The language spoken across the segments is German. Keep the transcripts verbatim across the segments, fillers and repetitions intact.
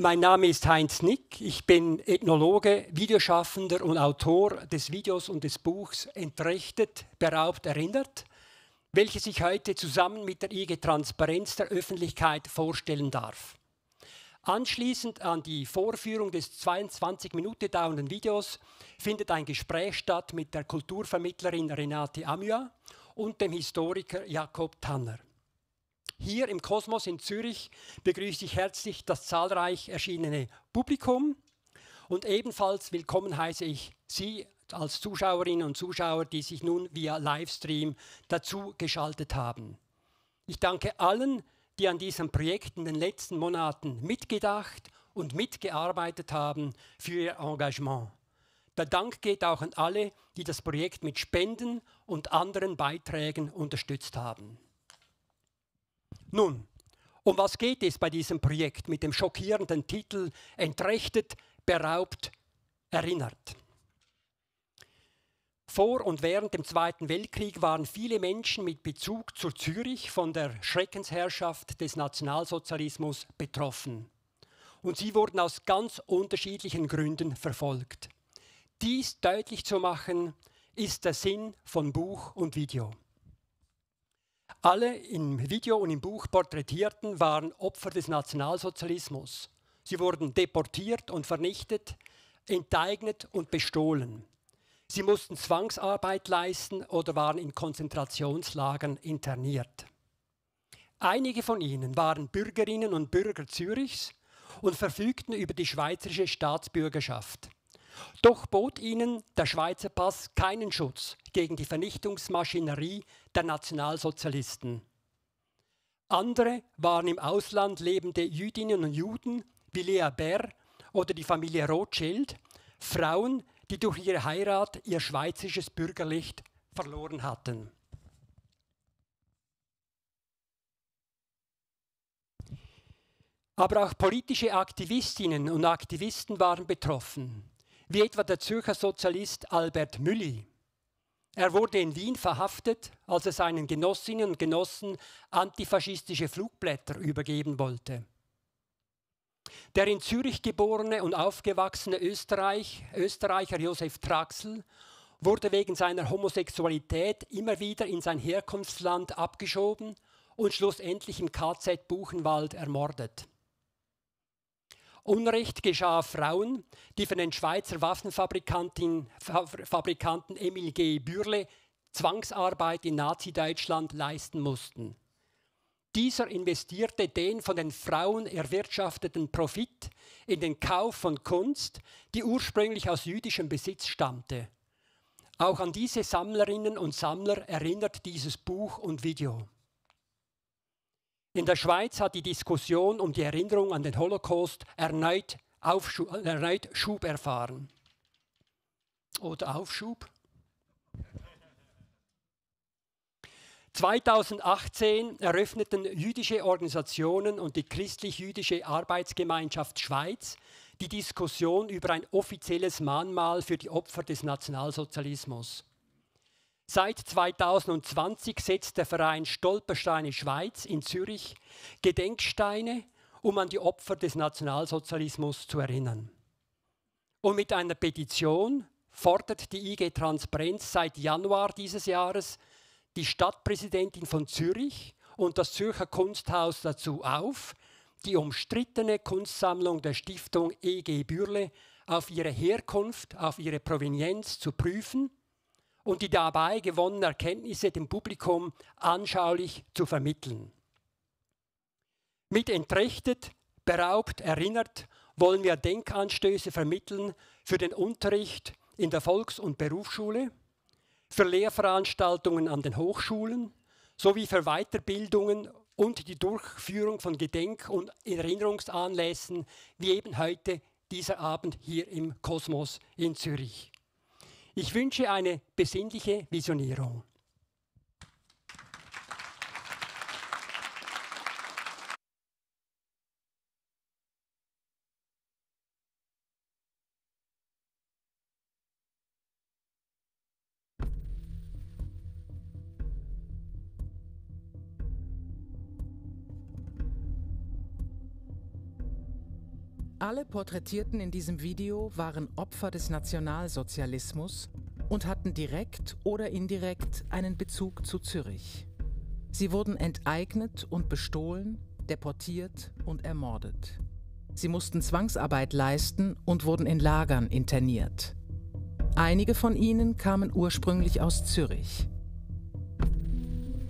Mein Name ist Heinz Nigg, ich bin Ethnologe, Videoschaffender und Autor des Videos und des Buchs Entrechtet, beraubt, erinnert, welches ich heute zusammen mit der I G Transparenz der Öffentlichkeit vorstellen darf. Anschließend an die Vorführung des zweiundzwanzig Minuten dauernden Videos findet ein Gespräch statt mit der Kulturvermittlerin Renate Amuat und dem Historiker Jakob Tanner. Hier im Kosmos in Zürich begrüße ich herzlich das zahlreich erschienene Publikum und ebenfalls willkommen heiße ich Sie als Zuschauerinnen und Zuschauer, die sich nun via Livestream dazu geschaltet haben. Ich danke allen, die an diesem Projekt in den letzten Monaten mitgedacht und mitgearbeitet haben, für ihr Engagement. Der Dank geht auch an alle, die das Projekt mit Spenden und anderen Beiträgen unterstützt haben. Nun, um was geht es bei diesem Projekt mit dem schockierenden Titel Entrechtet, beraubt, erinnert? Vor und während dem Zweiten Weltkrieg waren viele Menschen mit Bezug zu Zürich von der Schreckensherrschaft des Nationalsozialismus betroffen. Und sie wurden aus ganz unterschiedlichen Gründen verfolgt. Dies deutlich zu machen, ist der Sinn von Buch und Video. Alle im Video und im Buch Porträtierten waren Opfer des Nationalsozialismus. Sie wurden deportiert und vernichtet, enteignet und bestohlen. Sie mussten Zwangsarbeit leisten oder waren in Konzentrationslagern interniert. Einige von ihnen waren Bürgerinnen und Bürger Zürichs und verfügten über die schweizerische Staatsbürgerschaft. Doch bot ihnen der Schweizer Pass keinen Schutz gegen die Vernichtungsmaschinerie der Nationalsozialisten. Andere waren im Ausland lebende Jüdinnen und Juden wie Lea Bär oder die Familie Rothschild, Frauen, die durch ihre Heirat ihr schweizerisches Bürgerrecht verloren hatten. Aber auch politische Aktivistinnen und Aktivisten waren betroffen, wie etwa der Zürcher Sozialist Albert Mülli. Er wurde in Wien verhaftet, als er seinen Genossinnen und Genossen antifaschistische Flugblätter übergeben wollte. Der in Zürich geborene und aufgewachsene Österreich, Österreicher Josef Traxl wurde wegen seiner Homosexualität immer wieder in sein Herkunftsland abgeschoben und schlussendlich im K Z Buchenwald ermordet. Unrecht geschah Frauen, die von den Schweizer Waffenfabrikanten Fabrikanten Emil G. Bührle Zwangsarbeit in Nazi-Deutschland leisten mussten. Dieser investierte den von den Frauen erwirtschafteten Profit in den Kauf von Kunst, die ursprünglich aus jüdischem Besitz stammte. Auch an diese Sammlerinnen und Sammler erinnert dieses Buch und Video. In der Schweiz hat die Diskussion um die Erinnerung an den Holocaust erneut, Aufschub, erneut Schub erfahren. Oder Aufschub? zweitausendachtzehn eröffneten jüdische Organisationen und die christlich-jüdische Arbeitsgemeinschaft Schweiz die Diskussion über ein offizielles Mahnmal für die Opfer des Nationalsozialismus. Seit zweitausendzwanzig setzt der Verein Stolpersteine Schweiz in Zürich Gedenksteine, um an die Opfer des Nationalsozialismus zu erinnern. Und mit einer Petition fordert die I G Transparenz seit Januar dieses Jahres die Stadtpräsidentin von Zürich und das Zürcher Kunsthaus dazu auf, die umstrittene Kunstsammlung der Stiftung E G Bührle auf ihre Herkunft, auf ihre Provenienz zu prüfen und die dabei gewonnenen Erkenntnisse dem Publikum anschaulich zu vermitteln. Mit Entrechtet, beraubt, erinnert wollen wir Denkanstöße vermitteln für den Unterricht in der Volks- und Berufsschule, für Lehrveranstaltungen an den Hochschulen sowie für Weiterbildungen und die Durchführung von Gedenk- und Erinnerungsanlässen, wie eben heute, dieser Abend hier im Kosmos in Zürich. Ich wünsche eine besinnliche Visionierung. Alle Porträtierten in diesem Video waren Opfer des Nationalsozialismus und hatten direkt oder indirekt einen Bezug zu Zürich. Sie wurden enteignet und bestohlen, deportiert und ermordet. Sie mussten Zwangsarbeit leisten und wurden in Lagern interniert. Einige von ihnen kamen ursprünglich aus Zürich.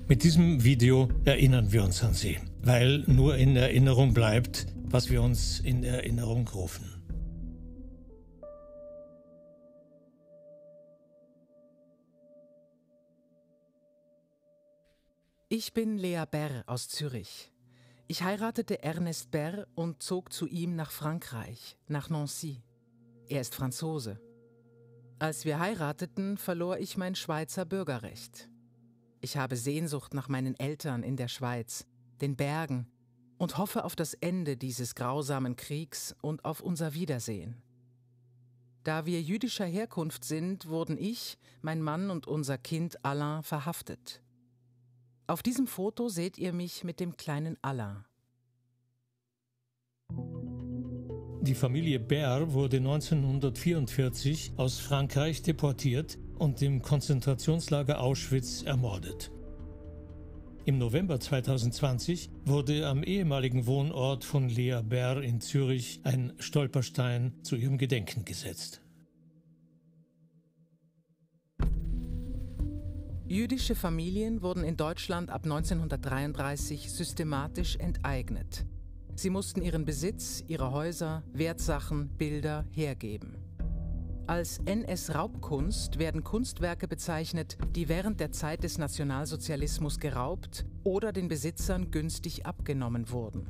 Mit diesem Video erinnern wir uns an sie, weil nur in Erinnerung bleibt, was wir uns in Erinnerung rufen. Ich bin Lea Bär aus Zürich. Ich heiratete Ernest Bär und zog zu ihm nach Frankreich, nach Nancy. Er ist Franzose. Als wir heirateten, verlor ich mein Schweizer Bürgerrecht. Ich habe Sehnsucht nach meinen Eltern in der Schweiz, den Bergen, und hoffe auf das Ende dieses grausamen Kriegs und auf unser Wiedersehen. Da wir jüdischer Herkunft sind, wurden ich, mein Mann und unser Kind Alain verhaftet. Auf diesem Foto seht ihr mich mit dem kleinen Alain. Die Familie Bär wurde neunzehnhundertvierundvierzig aus Frankreich deportiert und im Konzentrationslager Auschwitz ermordet. Im November zweitausendzwanzig wurde am ehemaligen Wohnort von Lea Bär in Zürich ein Stolperstein zu ihrem Gedenken gesetzt. Jüdische Familien wurden in Deutschland ab neunzehnhundertdreiunddreißig systematisch enteignet. Sie mussten ihren Besitz, ihre Häuser, Wertsachen, Bilder hergeben. Als N S-Raubkunst werden Kunstwerke bezeichnet, die während der Zeit des Nationalsozialismus geraubt oder den Besitzern günstig abgenommen wurden.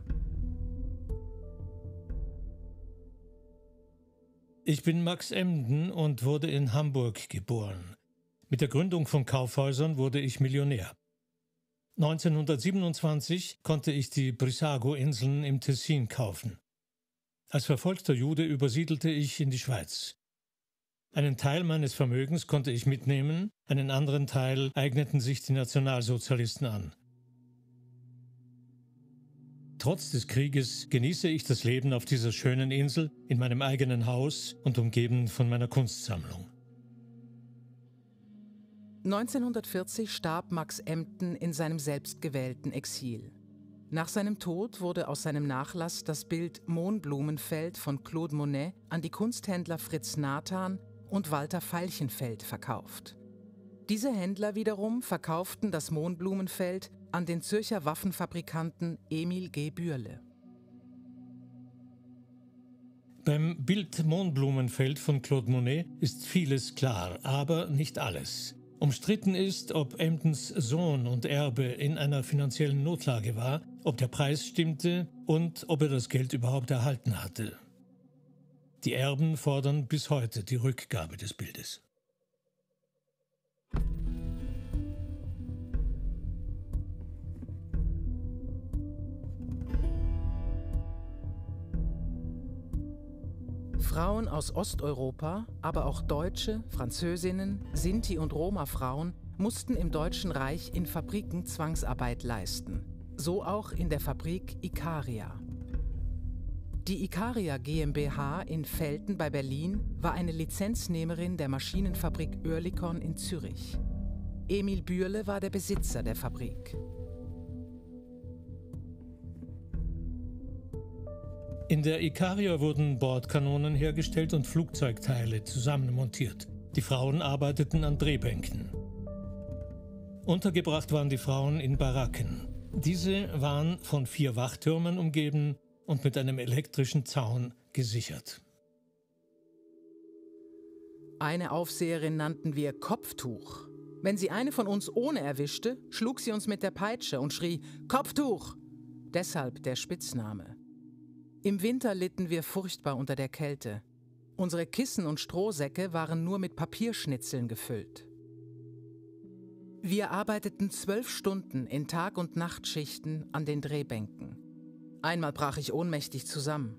Ich bin Max Emden und wurde in Hamburg geboren. Mit der Gründung von Kaufhäusern wurde ich Millionär. neunzehnhundertsiebenundzwanzig konnte ich die Brissago-Inseln im Tessin kaufen. Als verfolgter Jude übersiedelte ich in die Schweiz. Einen Teil meines Vermögens konnte ich mitnehmen, einen anderen Teil eigneten sich die Nationalsozialisten an. Trotz des Krieges genieße ich das Leben auf dieser schönen Insel, in meinem eigenen Haus und umgeben von meiner Kunstsammlung. neunzehnhundertvierzig starb Max Emden in seinem selbstgewählten Exil. Nach seinem Tod wurde aus seinem Nachlass das Bild Mohnblumenfeld von Claude Monet an die Kunsthändler Fritz Nathan und Walter Feilchenfeld verkauft. Diese Händler wiederum verkauften das Mohnblumenfeld an den Zürcher Waffenfabrikanten Emil G. Bührle. Beim Bild Mohnblumenfeld von Claude Monet ist vieles klar, aber nicht alles. Umstritten ist, ob Emdens Sohn und Erbe in einer finanziellen Notlage war, ob der Preis stimmte und ob er das Geld überhaupt erhalten hatte. Die Erben fordern bis heute die Rückgabe des Bildes. Frauen aus Osteuropa, aber auch Deutsche, Französinnen, Sinti- und Roma-Frauen mussten im Deutschen Reich in Fabriken Zwangsarbeit leisten. So auch in der Fabrik Ikaria. Die Ikaria GmbH in Velten bei Berlin war eine Lizenznehmerin der Maschinenfabrik Oerlikon in Zürich. Emil Bührle war der Besitzer der Fabrik. In der Ikaria wurden Bordkanonen hergestellt und Flugzeugteile zusammenmontiert. Die Frauen arbeiteten an Drehbänken. Untergebracht waren die Frauen in Baracken. Diese waren von vier Wachtürmen umgeben und mit einem elektrischen Zaun gesichert. Eine Aufseherin nannten wir Kopftuch. Wenn sie eine von uns ohne erwischte, schlug sie uns mit der Peitsche und schrie „Kopftuch!“ Deshalb der Spitzname. Im Winter litten wir furchtbar unter der Kälte. Unsere Kissen und Strohsäcke waren nur mit Papierschnitzeln gefüllt. Wir arbeiteten zwölf Stunden in Tag- und Nachtschichten an den Drehbänken. Einmal brach ich ohnmächtig zusammen.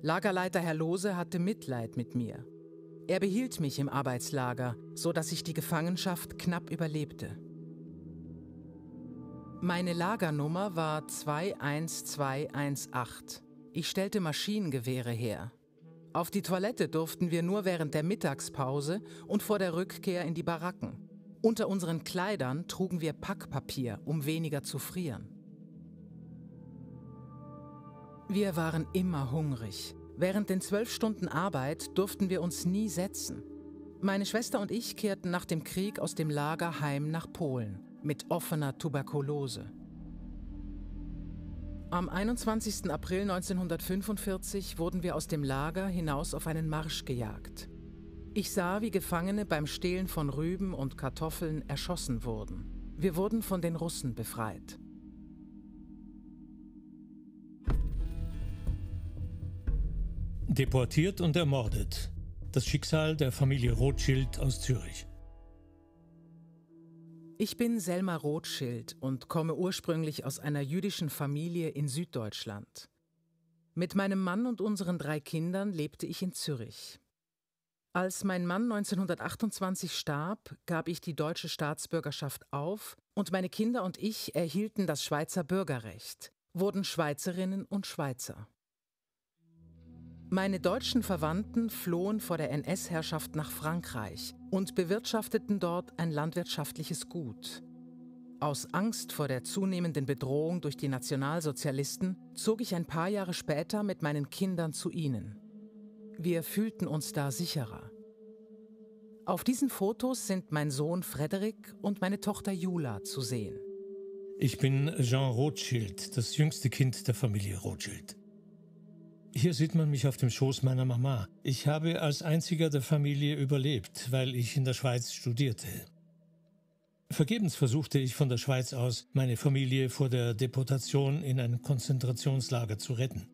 Lagerleiter Herr Lose hatte Mitleid mit mir. Er behielt mich im Arbeitslager, so dass ich die Gefangenschaft knapp überlebte. Meine Lagernummer war zwei eins zwei eins acht. Ich stellte Maschinengewehre her. Auf die Toilette durften wir nur während der Mittagspause und vor der Rückkehr in die Baracken. Unter unseren Kleidern trugen wir Packpapier, um weniger zu frieren. Wir waren immer hungrig. Während den zwölf Stunden Arbeit durften wir uns nie setzen. Meine Schwester und ich kehrten nach dem Krieg aus dem Lager heim nach Polen mit offener Tuberkulose. Am einundzwanzigsten April neunzehnhundertfünfundvierzig wurden wir aus dem Lager hinaus auf einen Marsch gejagt. Ich sah, wie Gefangene beim Stehlen von Rüben und Kartoffeln erschossen wurden. Wir wurden von den Russen befreit. Deportiert und ermordet. Das Schicksal der Familie Rothschild aus Zürich. Ich bin Selma Rothschild und komme ursprünglich aus einer jüdischen Familie in Süddeutschland. Mit meinem Mann und unseren drei Kindern lebte ich in Zürich. Als mein Mann neunzehnhundertachtundzwanzig starb, gab ich die deutsche Staatsbürgerschaft auf und meine Kinder und ich erhielten das Schweizer Bürgerrecht, wurden Schweizerinnen und Schweizer. Meine deutschen Verwandten flohen vor der N S-Herrschaft nach Frankreich und bewirtschafteten dort ein landwirtschaftliches Gut. Aus Angst vor der zunehmenden Bedrohung durch die Nationalsozialisten zog ich ein paar Jahre später mit meinen Kindern zu ihnen. Wir fühlten uns da sicherer. Auf diesen Fotos sind mein Sohn Frederik und meine Tochter Jula zu sehen. Ich bin Jean Rothschild, das jüngste Kind der Familie Rothschild. Hier sieht man mich auf dem Schoß meiner Mama. Ich habe als einziger der Familie überlebt, weil ich in der Schweiz studierte. Vergebens versuchte ich von der Schweiz aus, meine Familie vor der Deportation in ein Konzentrationslager zu retten.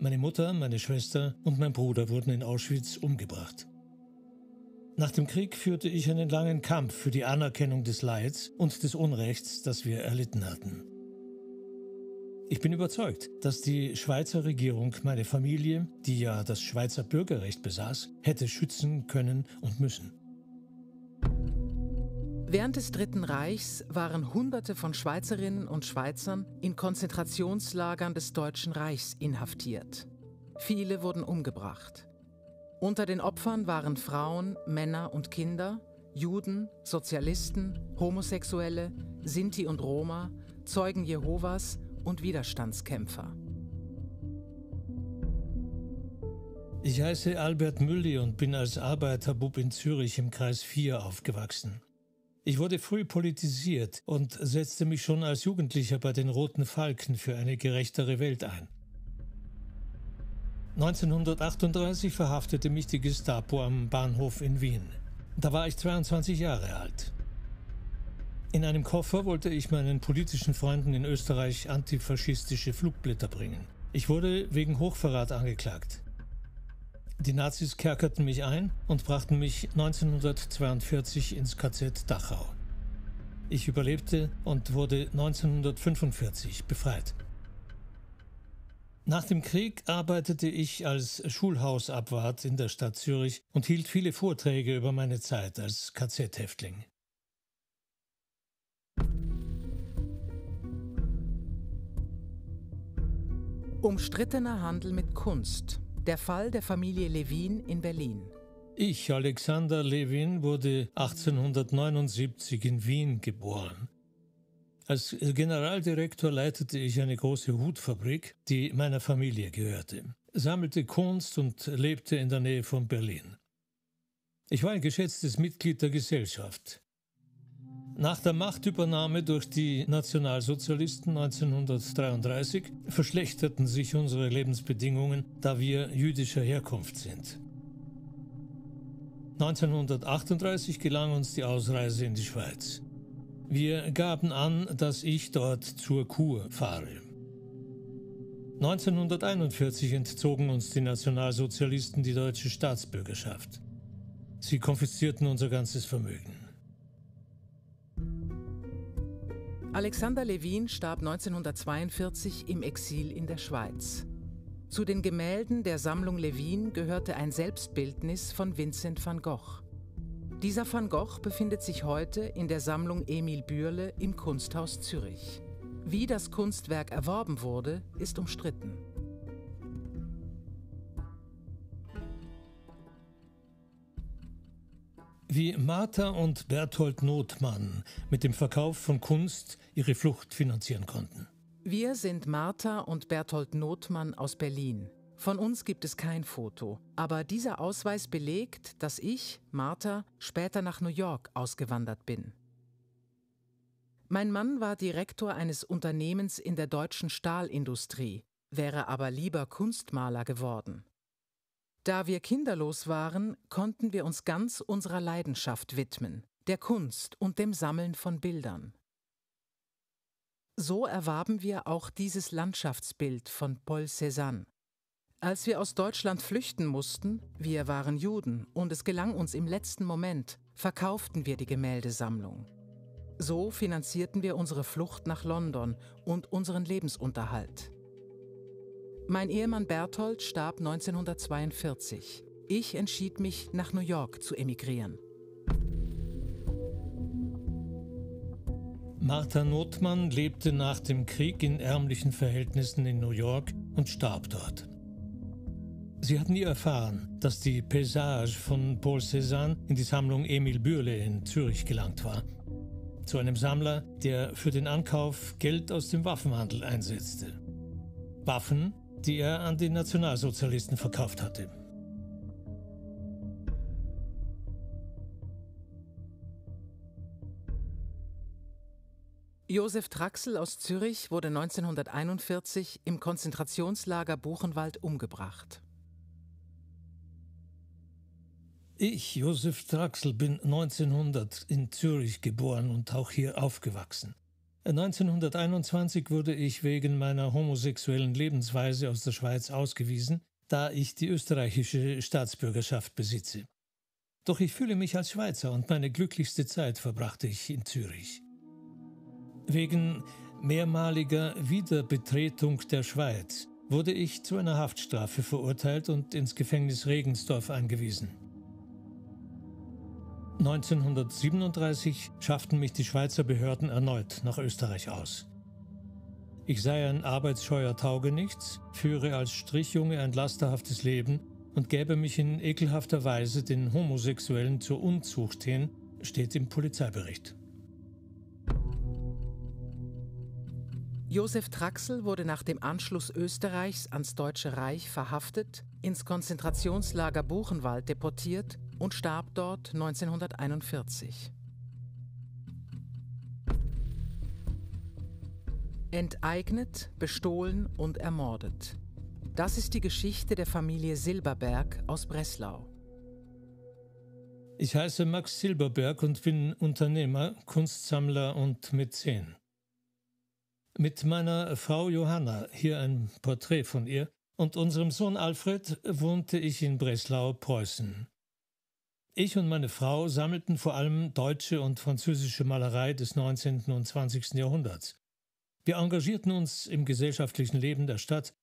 Meine Mutter, meine Schwester und mein Bruder wurden in Auschwitz umgebracht. Nach dem Krieg führte ich einen langen Kampf für die Anerkennung des Leids und des Unrechts, das wir erlitten hatten. Ich bin überzeugt, dass die Schweizer Regierung meine Familie, die ja das Schweizer Bürgerrecht besaß, hätte schützen können und müssen. Während des Dritten Reichs waren Hunderte von Schweizerinnen und Schweizern in Konzentrationslagern des Deutschen Reichs inhaftiert. Viele wurden umgebracht. Unter den Opfern waren Frauen, Männer und Kinder, Juden, Sozialisten, Homosexuelle, Sinti und Roma, Zeugen Jehovas und Widerstandskämpfer. Ich heiße Albert Mülli und bin als Arbeiterbub in Zürich im Kreis vier aufgewachsen. Ich wurde früh politisiert und setzte mich schon als Jugendlicher bei den Roten Falken für eine gerechtere Welt ein. neunzehnhundertachtunddreißig verhaftete mich die Gestapo am Bahnhof in Wien. Da war ich zweiundzwanzig Jahre alt. In einem Koffer wollte ich meinen politischen Freunden in Österreich antifaschistische Flugblätter bringen. Ich wurde wegen Hochverrat angeklagt. Die Nazis kerkerten mich ein und brachten mich neunzehnhundertzweiundvierzig ins K Z Dachau. Ich überlebte und wurde neunzehnhundertfünfundvierzig befreit. Nach dem Krieg arbeitete ich als Schulhausabwart in der Stadt Zürich und hielt viele Vorträge über meine Zeit als K Z-Häftling. Umstrittener Handel mit Kunst. Der Fall der Familie Levin in Berlin. Ich, Alexander Levin, wurde achtzehnhundertneunundsiebzig in Wien geboren. Als Generaldirektor leitete ich eine große Hutfabrik, die meiner Familie gehörte, sammelte Kunst und lebte in der Nähe von Berlin. Ich war ein geschätztes Mitglied der Gesellschaft. Nach der Machtübernahme durch die Nationalsozialisten neunzehnhundertdreiunddreißig verschlechterten sich unsere Lebensbedingungen, da wir jüdischer Herkunft sind. neunzehnhundertachtunddreißig gelang uns die Ausreise in die Schweiz. Wir gaben an, dass ich dort zur Kur fahre. neunzehnhunderteinundvierzig entzogen uns die Nationalsozialisten die deutsche Staatsbürgerschaft. Sie konfiszierten unser ganzes Vermögen. Alexander Levin starb neunzehnhundertzweiundvierzig im Exil in der Schweiz. Zu den Gemälden der Sammlung Levin gehörte ein Selbstbildnis von Vincent van Gogh. Dieser Van Gogh befindet sich heute in der Sammlung Emil Bührle im Kunsthaus Zürich. Wie das Kunstwerk erworben wurde, ist umstritten. wie Martha und Berthold Notmann mit dem Verkauf von Kunst ihre Flucht finanzieren konnten. Wir sind Martha und Berthold Notmann aus Berlin. Von uns gibt es kein Foto, aber dieser Ausweis belegt, dass ich, Martha, später nach New York ausgewandert bin. Mein Mann war Direktor eines Unternehmens in der deutschen Stahlindustrie, wäre aber lieber Kunstmaler geworden. Da wir kinderlos waren, konnten wir uns ganz unserer Leidenschaft widmen, der Kunst und dem Sammeln von Bildern. So erwarben wir auch dieses Landschaftsbild von Paul Cézanne. Als wir aus Deutschland flüchten mussten, wir waren Juden und es gelang uns im letzten Moment, verkauften wir die Gemäldesammlung. So finanzierten wir unsere Flucht nach London und unseren Lebensunterhalt. Mein Ehemann Berthold starb neunzehnhundertzweiundvierzig. Ich entschied mich, nach New York zu emigrieren. Martha Notmann lebte nach dem Krieg in ärmlichen Verhältnissen in New York und starb dort. Sie hat nie erfahren, dass die Paysage von Paul Cézanne in die Sammlung Emil Bührle in Zürich gelangt war. Zu einem Sammler, der für den Ankauf Geld aus dem Waffenhandel einsetzte. Waffen, die er an die Nationalsozialisten verkauft hatte. Josef Traxl aus Zürich wurde neunzehnhunderteinundvierzig im Konzentrationslager Buchenwald umgebracht. Ich, Josef Traxl, bin neunzehnhundert in Zürich geboren und auch hier aufgewachsen. neunzehnhunderteinundzwanzig wurde ich wegen meiner homosexuellen Lebensweise aus der Schweiz ausgewiesen, da ich die österreichische Staatsbürgerschaft besitze. Doch ich fühle mich als Schweizer und meine glücklichste Zeit verbrachte ich in Zürich. Wegen mehrmaliger Wiederbetretung der Schweiz wurde ich zu einer Haftstrafe verurteilt und ins Gefängnis Regensdorf eingewiesen. neunzehnhundertsiebenunddreißig schafften mich die Schweizer Behörden erneut nach Österreich aus. Ich sei ein arbeitsscheuer Taugenichts, führe als Strichjunge ein lasterhaftes Leben und gäbe mich in ekelhafter Weise den Homosexuellen zur Unzucht hin, steht im Polizeibericht. Josef Traxl wurde nach dem Anschluss Österreichs ans Deutsche Reich verhaftet, ins Konzentrationslager Buchenwald deportiert und starb dort neunzehnhunderteinundvierzig. Enteignet, bestohlen und ermordet. Das ist die Geschichte der Familie Silberberg aus Breslau. Ich heiße Max Silberberg und bin Unternehmer, Kunstsammler und Mäzen. Mit meiner Frau Johanna, hier ein Porträt von ihr, und unserem Sohn Alfred wohnte ich in Breslau, Preußen. Ich und meine Frau sammelten vor allem deutsche und französische Malerei des neunzehnten und zwanzigsten Jahrhunderts. Wir engagierten uns im gesellschaftlichen Leben der Stadt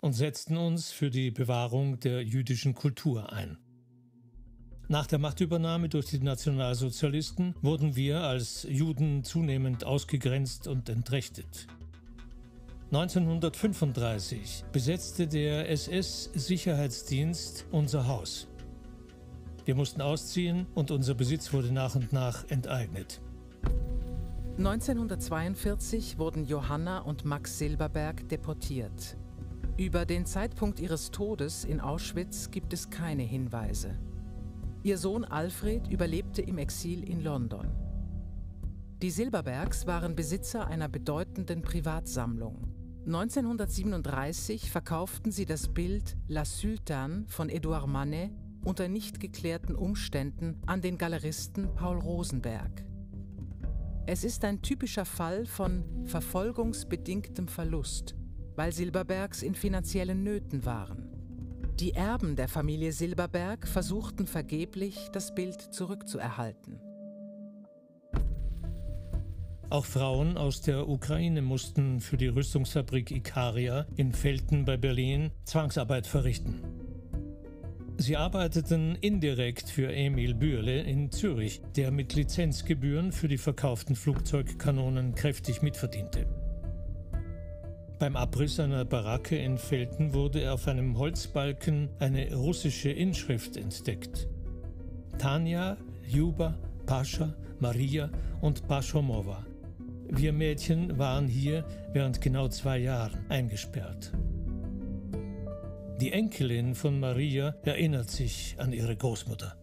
und setzten uns für die Bewahrung der jüdischen Kultur ein. Nach der Machtübernahme durch die Nationalsozialisten wurden wir als Juden zunehmend ausgegrenzt und entrechtet. neunzehnhundertfünfunddreißig besetzte der S S-Sicherheitsdienst unser Haus. Wir mussten ausziehen und unser Besitz wurde nach und nach enteignet. neunzehnhundertzweiundvierzig wurden Johanna und Max Silberberg deportiert. Über den Zeitpunkt ihres Todes in Auschwitz gibt es keine Hinweise. Ihr Sohn Alfred überlebte im Exil in London. Die Silberbergs waren Besitzer einer bedeutenden Privatsammlung. neunzehnhundertsiebenunddreißig verkauften sie das Bild La Sultane von Edouard Manet unter nicht geklärten Umständen an den Galeristen Paul Rosenberg. Es ist ein typischer Fall von verfolgungsbedingtem Verlust, weil Silberbergs in finanziellen Nöten waren. Die Erben der Familie Silberberg versuchten vergeblich, das Bild zurückzuerhalten. Auch Frauen aus der Ukraine mussten für die Rüstungsfabrik Ikaria in Velten bei Berlin Zwangsarbeit verrichten. Sie arbeiteten indirekt für Emil Bührle in Zürich, der mit Lizenzgebühren für die verkauften Flugzeugkanonen kräftig mitverdiente. Beim Abriss einer Baracke in Velten wurde auf einem Holzbalken eine russische Inschrift entdeckt. Tanja Ljuba, Pascha, Maria und Paschomowa. Wir Mädchen waren hier während genau zwei Jahren eingesperrt. Die Enkelin von Maria erinnert sich an ihre Großmutter.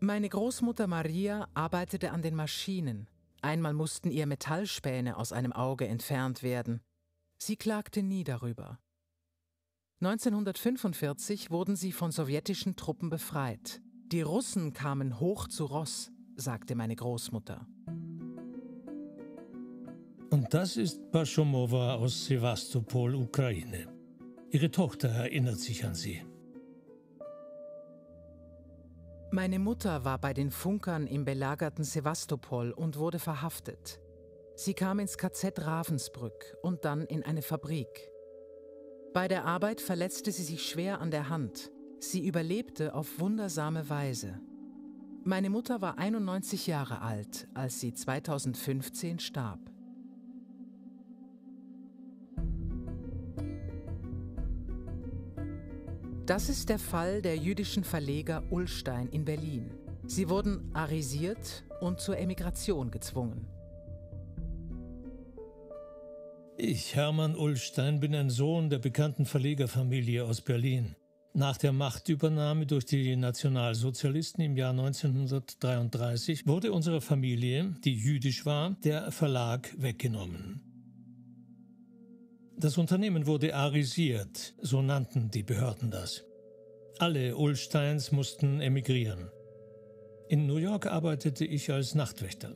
Meine Großmutter Maria arbeitete an den Maschinen. Einmal mussten ihr Metallspäne aus einem Auge entfernt werden. Sie klagte nie darüber. neunzehnhundertfünfundvierzig wurden sie von sowjetischen Truppen befreit. Die Russen kamen hoch zu Ross, sagte meine Großmutter. Und das ist Paschomowa aus Sewastopol, Ukraine. Ihre Tochter erinnert sich an sie. Meine Mutter war bei den Funkern im belagerten Sewastopol und wurde verhaftet. Sie kam ins K Z Ravensbrück und dann in eine Fabrik. Bei der Arbeit verletzte sie sich schwer an der Hand. Sie überlebte auf wundersame Weise. Meine Mutter war einundneunzig Jahre alt, als sie zweitausendfünfzehn starb. Das ist der Fall der jüdischen Verleger Ullstein in Berlin. Sie wurden arisiert und zur Emigration gezwungen. Ich, Hermann Ullstein, bin ein Sohn der bekannten Verlegerfamilie aus Berlin. Nach der Machtübernahme durch die Nationalsozialisten im Jahr neunzehnhundertdreiunddreißig wurde unserer Familie, die jüdisch war, der Verlag weggenommen. Das Unternehmen wurde arisiert, so nannten die Behörden das. Alle Ullsteins mussten emigrieren. In New York arbeitete ich als Nachtwächter.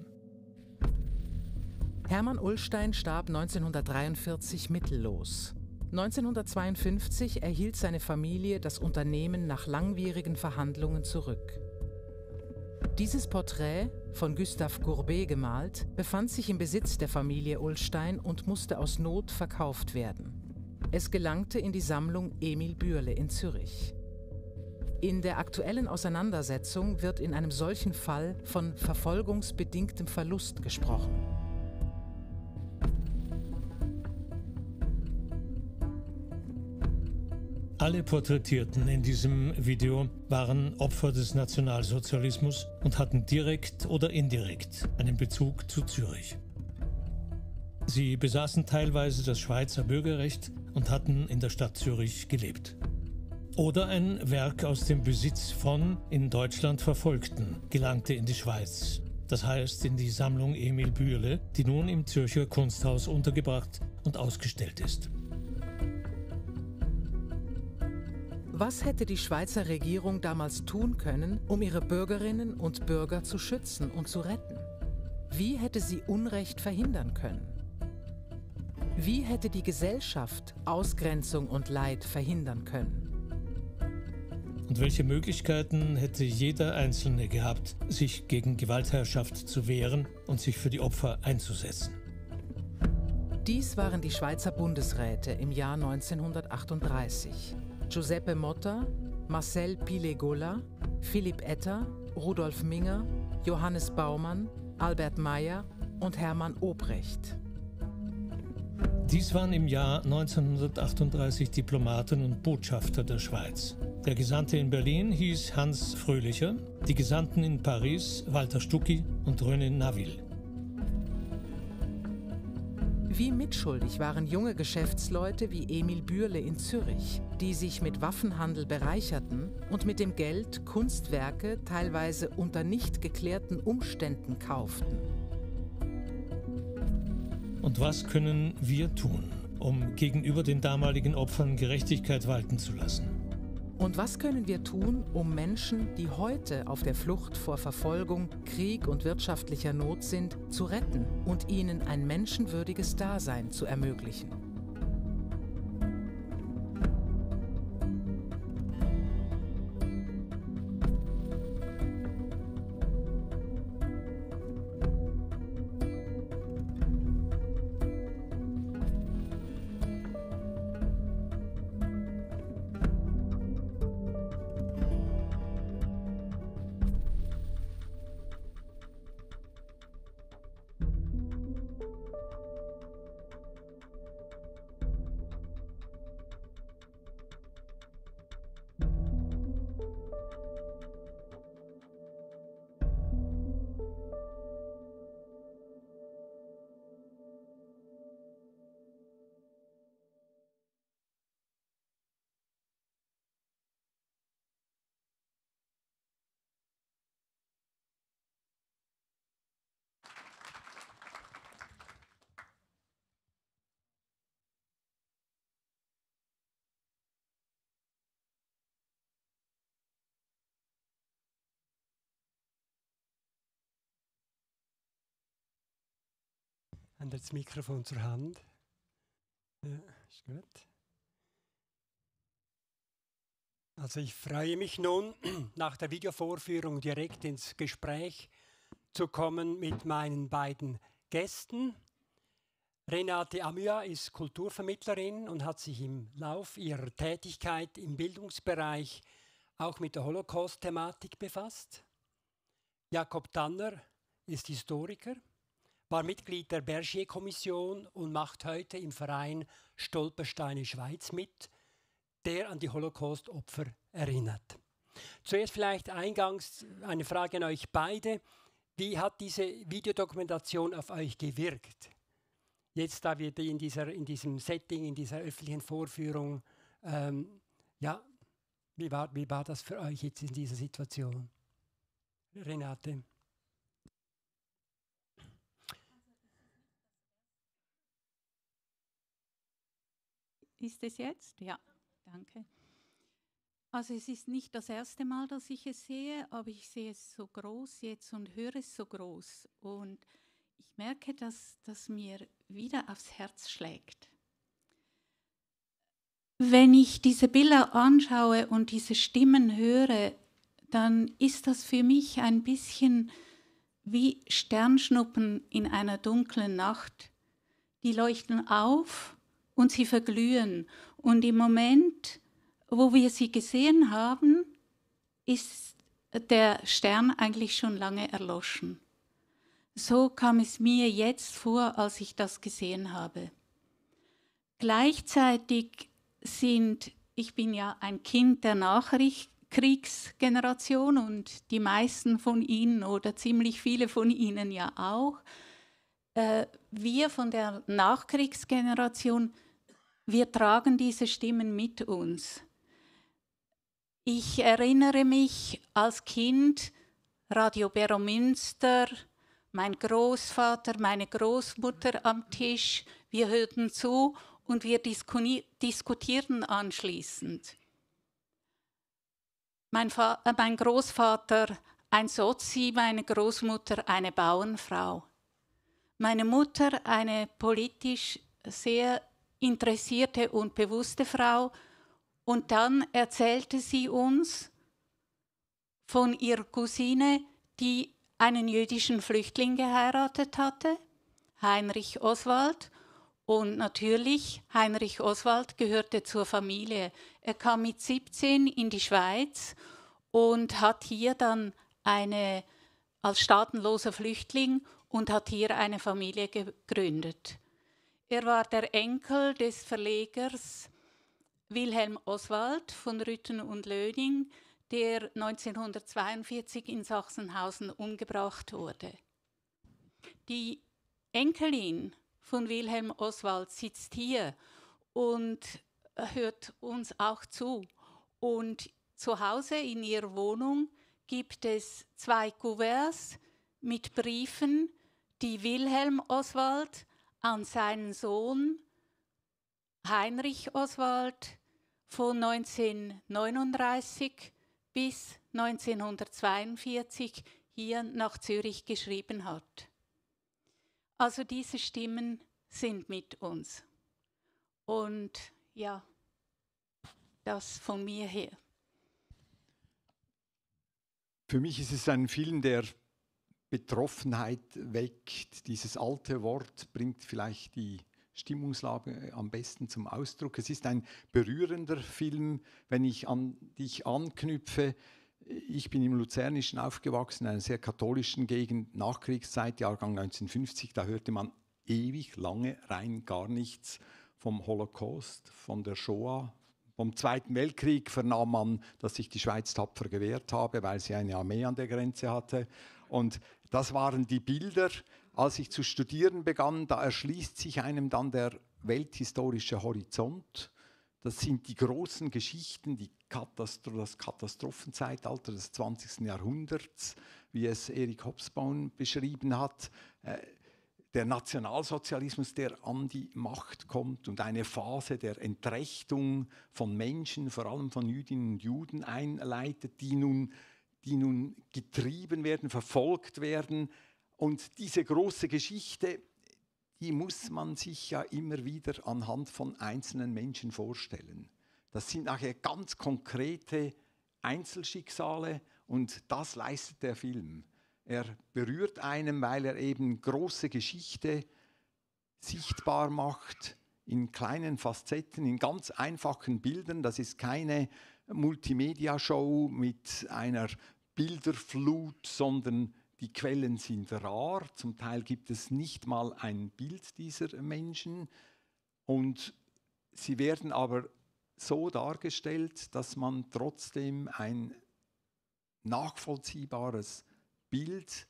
Hermann Ullstein starb neunzehnhundertdreiundvierzig mittellos. neunzehnhundertzweiundfünfzig erhielt seine Familie das Unternehmen nach langwierigen Verhandlungen zurück. Dieses Porträt, von Gustave Courbet gemalt, befand sich im Besitz der Familie Ullstein und musste aus Not verkauft werden. Es gelangte in die Sammlung Emil Bührle in Zürich. In der aktuellen Auseinandersetzung wird in einem solchen Fall von verfolgungsbedingtem Verlust gesprochen. Alle Porträtierten in diesem Video waren Opfer des Nationalsozialismus und hatten direkt oder indirekt einen Bezug zu Zürich. Sie besaßen teilweise das Schweizer Bürgerrecht und hatten in der Stadt Zürich gelebt. Oder ein Werk aus dem Besitz von in Deutschland Verfolgten gelangte in die Schweiz. Das heißt in die Sammlung Emil Bührle, die nun im Zürcher Kunsthaus untergebracht und ausgestellt ist. Was hätte die Schweizer Regierung damals tun können, um ihre Bürgerinnen und Bürger zu schützen und zu retten? Wie hätte sie Unrecht verhindern können? Wie hätte die Gesellschaft Ausgrenzung und Leid verhindern können? Und welche Möglichkeiten hätte jeder Einzelne gehabt, sich gegen Gewaltherrschaft zu wehren und sich für die Opfer einzusetzen? Dies waren die Schweizer Bundesräte im Jahr neunzehnhundertachtunddreißig. Giuseppe Motta, Marcel Pilegola, Philipp Etter, Rudolf Minger, Johannes Baumann, Albert Meyer und Hermann Obrecht. Dies waren im Jahr neunzehnhundertachtunddreißig Diplomaten und Botschafter der Schweiz. Der Gesandte in Berlin hieß Hans Fröhlicher, die Gesandten in Paris Walter Stucki und René Naville. Wie mitschuldig waren junge Geschäftsleute wie Emil Bührle in Zürich, die sich mit Waffenhandel bereicherten und mit dem Geld Kunstwerke teilweise unter nicht geklärten Umständen kauften. Und was können wir tun, um gegenüber den damaligen Opfern Gerechtigkeit walten zu lassen? Und was können wir tun, um Menschen, die heute auf der Flucht vor Verfolgung, Krieg und wirtschaftlicher Not sind, zu retten und ihnen ein menschenwürdiges Dasein zu ermöglichen? Habt ihr das Mikrofon zur Hand? Ja, ist gut. Also ich freue mich nun, nach der Videovorführung direkt ins Gespräch zu kommen mit meinen beiden Gästen. Renate Amuat ist Kulturvermittlerin und hat sich im Lauf ihrer Tätigkeit im Bildungsbereich auch mit der Holocaust-Thematik befasst. Jakob Tanner ist Historiker, war Mitglied der Bergier-Kommission und macht heute im Verein Stolpersteine Schweiz mit, der an die Holocaust-Opfer erinnert. Zuerst vielleicht eingangs eine Frage an euch beide. Wie hat diese Videodokumentation auf euch gewirkt? Jetzt, da wir in, dieser, in diesem Setting, in dieser öffentlichen Vorführung, ähm, ja, wie war, wie war das für euch jetzt in dieser Situation? Renate? Ist es jetzt? Ja, danke. Also es ist nicht das erste Mal, dass ich es sehe, aber ich sehe es so groß jetzt und höre es so groß. Und ich merke, dass das mir wieder aufs Herz schlägt. Wenn ich diese Bilder anschaue und diese Stimmen höre, dann ist das für mich ein bisschen wie Sternschnuppen in einer dunklen Nacht. Die leuchten auf und sie verglühen. Und im Moment, wo wir sie gesehen haben, ist der Stern eigentlich schon lange erloschen. So kam es mir jetzt vor, als ich das gesehen habe. Gleichzeitig sind, ich bin ja ein Kind der Nachkriegsgeneration und die meisten von Ihnen oder ziemlich viele von Ihnen ja auch, äh, wir von der Nachkriegsgeneration, wir tragen diese Stimmen mit uns. Ich erinnere mich als Kind, Radio Beromünster, mein Großvater, meine Großmutter am Tisch, wir hörten zu und wir diskutierten anschließend. Mein, Fa äh, mein Großvater ein Sozi, meine Großmutter eine Bauernfrau. Meine Mutter eine politisch sehr interessierte und bewusste Frau. Und dann erzählte sie uns von ihrer Cousine, die einen jüdischen Flüchtling geheiratet hatte, Heinrich Oswald. Und natürlich, Heinrich Oswald gehörte zur Familie. Er kam mit siebzehn in die Schweiz und hat hier dann eine, als staatenloser Flüchtling und hat hier eine Familie gegründet. Er war der Enkel des Verlegers Wilhelm Oswald von Rütten und Löning, der neunzehnhundertzweiundvierzig in Sachsenhausen umgebracht wurde. Die Enkelin von Wilhelm Oswald sitzt hier und hört uns auch zu. Und zu Hause in ihrer Wohnung gibt es zwei Kuverts mit Briefen, die Wilhelm Oswald an seinen Sohn Heinrich Oswald von neunzehnhundertneununddreißig bis neunzehnhundertzweiundvierzig hier nach Zürich geschrieben hat. Also diese Stimmen sind mit uns. Und ja, das von mir her. Für mich ist es ein Film der Betroffenheit weckt. Dieses alte Wort bringt vielleicht die Stimmungslage am besten zum Ausdruck. Es ist ein berührender Film, wenn ich an dich anknüpfe. Ich bin im Luzernischen aufgewachsen, in einer sehr katholischen Gegend, Nachkriegszeit, Jahrgang neunzehnhundertfünfzig. Da hörte man ewig lange rein gar nichts vom Holocaust, von der Shoah. Vom Zweiten Weltkrieg vernahm man, dass sich die Schweiz tapfer gewehrt habe, weil sie eine Armee an der Grenze hatte. Und das waren die Bilder. Als ich zu studieren begann, da erschließt sich einem dann der welthistorische Horizont. Das sind die großen Geschichten, die Katastro das Katastrophenzeitalter des zwanzigsten Jahrhunderts, wie es Erich Hobsbawm beschrieben hat. Äh, der Nationalsozialismus, der an die Macht kommt und eine Phase der Entrechtung von Menschen, vor allem von Jüdinnen und Juden, einleitet, die nun, die nun getrieben werden, verfolgt werden. Und diese große Geschichte, die muss man sich ja immer wieder anhand von einzelnen Menschen vorstellen. Das sind nachher ganz konkrete Einzelschicksale und das leistet der Film. Er berührt einen, weil er eben große Geschichte sichtbar macht, in kleinen Facetten, in ganz einfachen Bildern. Das ist keine Multimedia-Show mit einer Bilderflut, sondern die Quellen sind rar. Zum Teil gibt es nicht mal ein Bild dieser Menschen. Und sie werden aber so dargestellt, dass man trotzdem ein nachvollziehbares Bild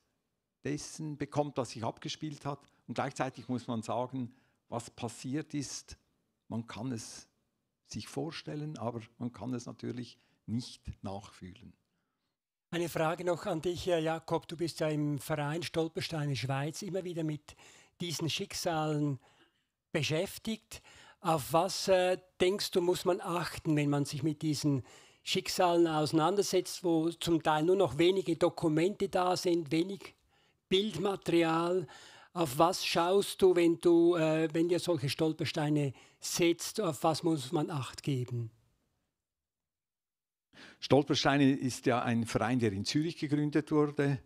dessen bekommt, was sich abgespielt hat. Und gleichzeitig muss man sagen, was passiert ist, man kann es sich vorstellen, aber man kann es natürlich nicht nachfühlen. Eine Frage noch an dich, Herr Jakob. Du bist ja im Verein Stolpersteine Schweiz immer wieder mit diesen Schicksalen beschäftigt. Auf was äh, denkst du, muss man achten, wenn man sich mit diesen Schicksalen auseinandersetzt, wo zum Teil nur noch wenige Dokumente da sind, wenig Bildmaterial? Auf was schaust du, wenn du, äh, wenn dir solche Stolpersteine setzt? Auf was muss man Acht geben? Stolpersteine ist ja ein Verein, der in Zürich gegründet wurde.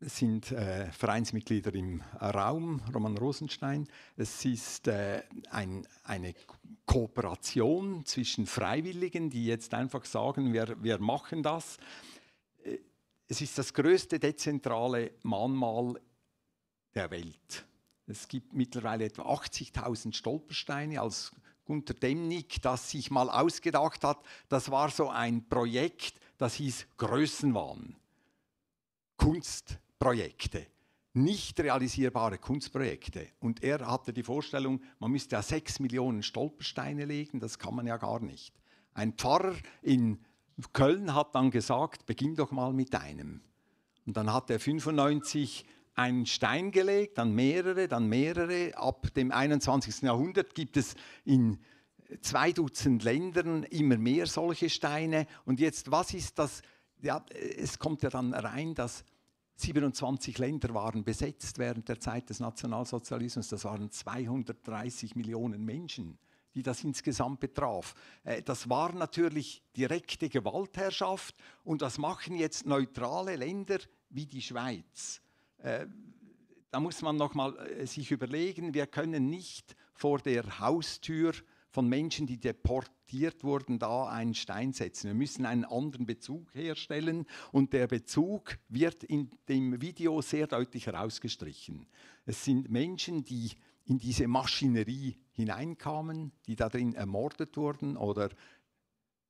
Es sind äh, Vereinsmitglieder im Raum, Roman Rosenstein. Es ist äh, ein, eine Kooperation zwischen Freiwilligen, die jetzt einfach sagen, wir, wir machen das. Es ist das größte dezentrale Mahnmal der Welt. Es gibt mittlerweile etwa achtzigtausend Stolpersteine. Als Gunter Demnig das sich mal ausgedacht hat, das war so ein Projekt, das hieß Größenwahn. Kunstprojekte, nicht realisierbare Kunstprojekte. Und er hatte die Vorstellung, man müsste ja sechs Millionen Stolpersteine legen, das kann man ja gar nicht. Ein Pfarrer in Köln hat dann gesagt, beginn doch mal mit einem. Und dann hat er fünfundneunzig einen Stein gelegt, dann mehrere, dann mehrere. Ab dem einundzwanzigsten Jahrhundert gibt es in zwei Dutzend Ländern immer mehr solche Steine. Und jetzt, was ist das? Ja, es kommt ja dann rein, dass siebenundzwanzig Länder waren besetzt während der Zeit des Nationalsozialismus. Das waren zweihundertdreißig Millionen Menschen, die das insgesamt betraf. Das war natürlich direkte Gewaltherrschaft und das machen jetzt neutrale Länder wie die Schweiz. Da muss man noch mal sich überlegen, wir können nicht vor der Haustür von Menschen, die deportiert wurden, da einen Stein setzen. Wir müssen einen anderen Bezug herstellen und der Bezug wird in dem Video sehr deutlich herausgestrichen. Es sind Menschen, die in diese Maschinerie hineinkamen, die darin ermordet wurden oder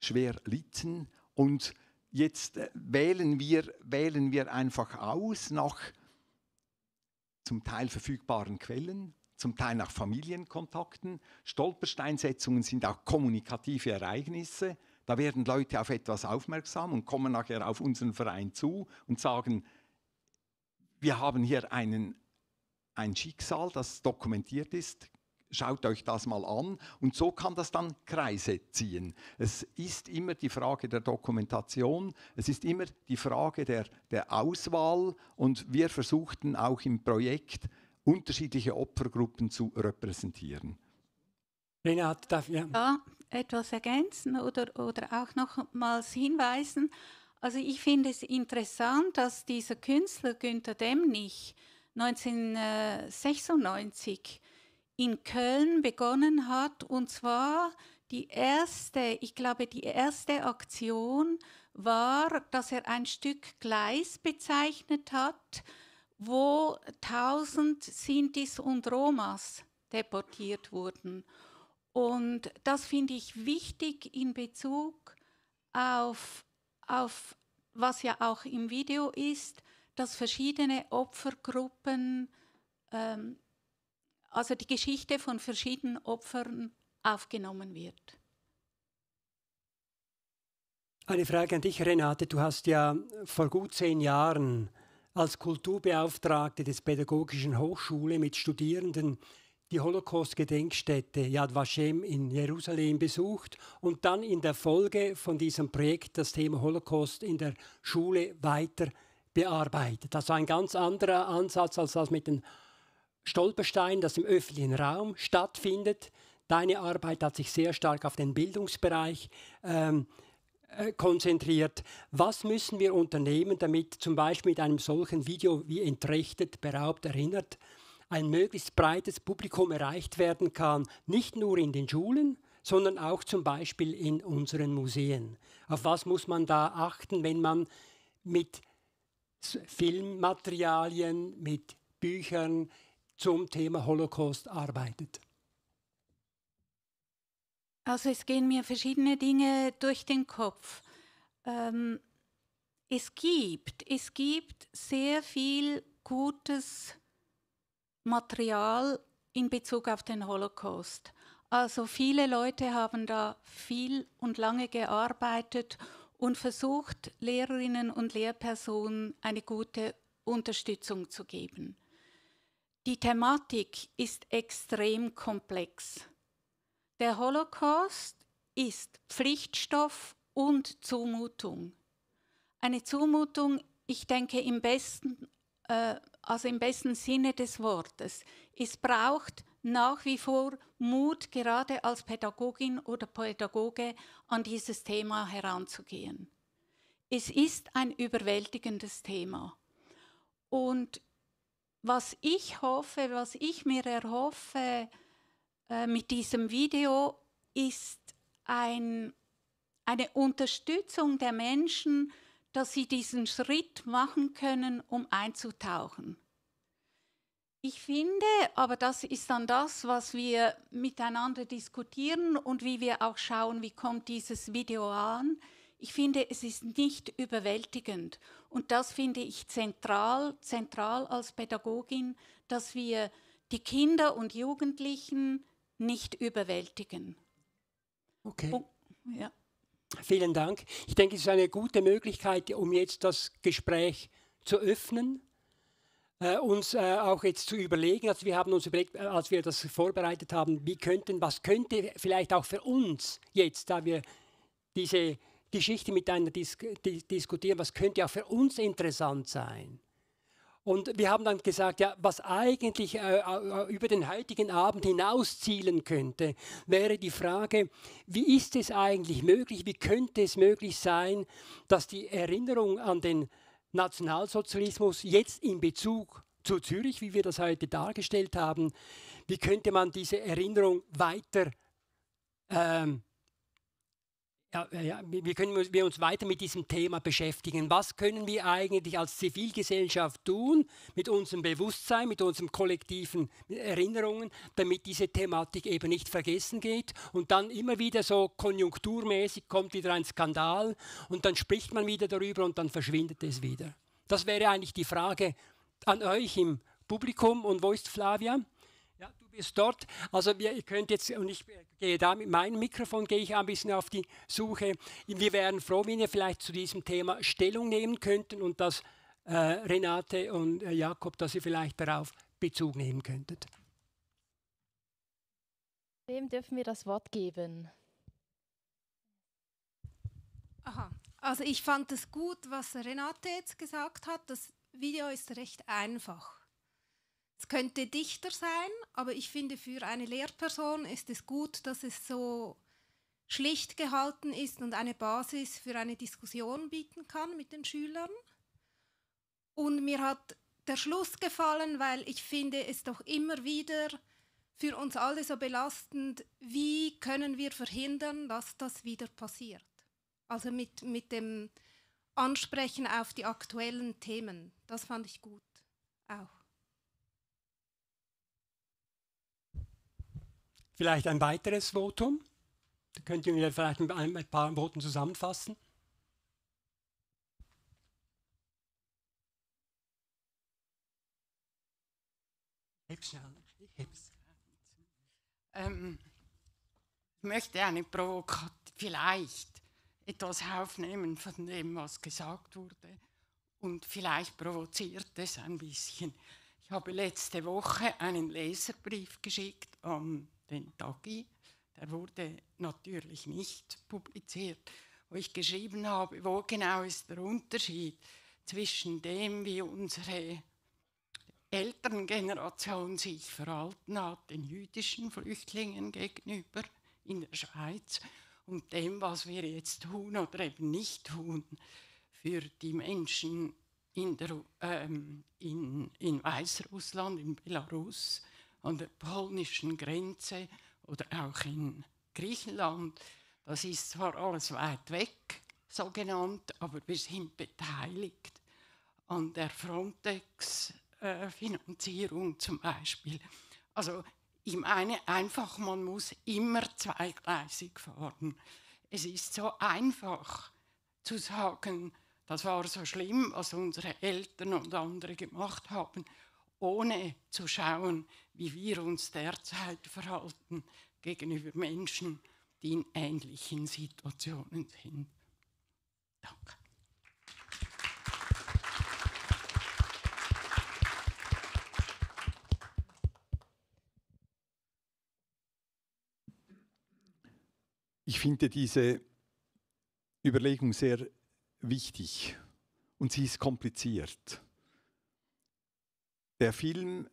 schwer litten. Und jetzt wählen wir, wählen wir einfach aus nach zum Teil verfügbaren Quellen, zum Teil nach Familienkontakten. Stolpersteinsetzungen sind auch kommunikative Ereignisse. Da werden Leute auf etwas aufmerksam und kommen nachher auf unseren Verein zu und sagen, wir haben hier einen, ein Schicksal, das dokumentiert ist. Schaut euch das mal an. Und so kann das dann Kreise ziehen. Es ist immer die Frage der Dokumentation. Es ist immer die Frage der, der Auswahl. Und wir versuchten auch im Projekt, unterschiedliche Opfergruppen zu repräsentieren. Renate, darf ich ja etwas ergänzen oder, oder auch nochmals hinweisen? Also ich finde es interessant, dass dieser Künstler Gunter Demnig neunzehnhundertsechsundneunzig in Köln begonnen hat, und zwar die erste, ich glaube die erste Aktion war, dass er ein Stück Gleis bezeichnet hat, wo tausend Sintis und Romas deportiert wurden. Und das finde ich wichtig in Bezug auf, auf, was ja auch im Video ist, dass verschiedene Opfergruppen, ähm, also die Geschichte von verschiedenen Opfern aufgenommen wird. Eine Frage an dich, Renate. Du hast ja vor gut zehn Jahren als Kulturbeauftragte des Pädagogischen Hochschule mit Studierenden die Holocaust-Gedenkstätte Yad Vashem in Jerusalem besucht und dann in der Folge von diesem Projekt das Thema Holocaust in der Schule weiter bearbeitet. Das war ein ganz anderer Ansatz als das mit den Stolperstein, das im öffentlichen Raum stattfindet. Deine Arbeit hat sich sehr stark auf den Bildungsbereich ähm, äh, konzentriert. Was müssen wir unternehmen, damit zum Beispiel mit einem solchen Video wie Entrechtet, Beraubt, Erinnert ein möglichst breites Publikum erreicht werden kann, nicht nur in den Schulen, sondern auch zum Beispiel in unseren Museen? Auf was muss man da achten, wenn man mit Filmmaterialien, mit Büchern zum Thema Holocaust arbeitet? Also es gehen mir verschiedene Dinge durch den Kopf. Ähm, es gibt, es gibt sehr viel gutes Material in Bezug auf den Holocaust. Also viele Leute haben da viel und lange gearbeitet und versucht, Lehrerinnen und Lehrpersonen eine gute Unterstützung zu geben. Die Thematik ist extrem komplex. Der Holocaust ist Pflichtstoff und Zumutung. Eine Zumutung, ich denke, im besten, äh, also im besten Sinne des Wortes. Es braucht nach wie vor Mut, gerade als Pädagogin oder Pädagoge an dieses Thema heranzugehen. Es ist ein überwältigendes Thema. Und was ich hoffe, was ich mir erhoffe äh, mit diesem Video, ist ein, eine Unterstützung der Menschen, dass sie diesen Schritt machen können, um einzutauchen. Ich finde, aber das ist dann das, was wir miteinander diskutieren und wie wir auch schauen, wie kommt dieses Video an. Ich finde, es ist nicht überwältigend. Und das finde ich zentral, zentral als Pädagogin, dass wir die Kinder und Jugendlichen nicht überwältigen. Okay. Oh, ja. Vielen Dank. Ich denke, es ist eine gute Möglichkeit, um jetzt das Gespräch zu öffnen. Äh, uns äh, auch jetzt zu überlegen, also wir haben uns überlegt, äh, als wir das vorbereitet haben, wie könnten, was könnte vielleicht auch für uns jetzt, da wir diese Geschichte miteinander disk di diskutieren, was könnte auch für uns interessant sein? Und wir haben dann gesagt, ja, was eigentlich äh, über den heutigen Abend hinaus zielen könnte, wäre die Frage, wie ist es eigentlich möglich, wie könnte es möglich sein, dass die Erinnerung an den Nationalsozialismus jetzt in Bezug zu Zürich, wie wir das heute dargestellt haben, wie könnte man diese Erinnerung weiter, ähm, ja, ja, wie können wir uns weiter mit diesem Thema beschäftigen? Was können wir eigentlich als Zivilgesellschaft tun mit unserem Bewusstsein, mit unseren kollektiven Erinnerungen, damit diese Thematik eben nicht vergessen geht? Und dann immer wieder so konjunkturmäßig kommt wieder ein Skandal und dann spricht man wieder darüber und dann verschwindet es wieder. Das wäre eigentlich die Frage an euch im Publikum. Und wo ist Flavia? Ja, du bist dort. Also wir, ihr könnt jetzt, und ich gehe da mit meinem Mikrofon, gehe ich ein bisschen auf die Suche. Wir wären froh, wenn ihr vielleicht zu diesem Thema Stellung nehmen könnten und dass äh, Renate und äh, Jakob, dass ihr vielleicht darauf Bezug nehmen könntet. Wem dürfen wir das Wort geben? Aha, also ich fand es gut, was Renate jetzt gesagt hat. Das Video ist recht einfach. Es könnte dichter sein, aber ich finde, für eine Lehrperson ist es gut, dass es so schlicht gehalten ist und eine Basis für eine Diskussion bieten kann mit den Schülern. Und mir hat der Schluss gefallen, weil ich finde es doch immer wieder für uns alle so belastend, wie können wir verhindern, dass das wieder passiert. Also mit, mit dem Ansprechen auf die aktuellen Themen. Das fand ich gut auch. Vielleicht ein weiteres Votum? Da könnt ihr mir vielleicht mit ein paar Worten zusammenfassen. Ähm, ich möchte eine Provokation vielleicht etwas aufnehmen von dem, was gesagt wurde. Und vielleicht provoziert es ein bisschen. Ich habe letzte Woche einen Leserbrief geschickt an den Tagi, der wurde natürlich nicht publiziert, wo ich geschrieben habe, wo genau ist der Unterschied zwischen dem, wie unsere Elterngeneration sich verhalten hat den jüdischen Flüchtlingen gegenüber in der Schweiz und dem, was wir jetzt tun oder eben nicht tun für die Menschen in, der, ähm, in, in Weißrussland, in Belarus, an der polnischen Grenze oder auch in Griechenland. Das ist zwar alles weit weg, so genannt, aber wir sind beteiligt an der Frontex-Finanzierung äh, zum Beispiel. Also ich meine einfach, man muss immer zweigleisig fahren. Es ist so einfach zu sagen, das war so schlimm, was unsere Eltern und andere gemacht haben, ohne zu schauen, wie wir uns derzeit verhalten gegenüber Menschen, die in ähnlichen Situationen sind. Danke. Ich finde diese Überlegung sehr wichtig und sie ist kompliziert. Der Film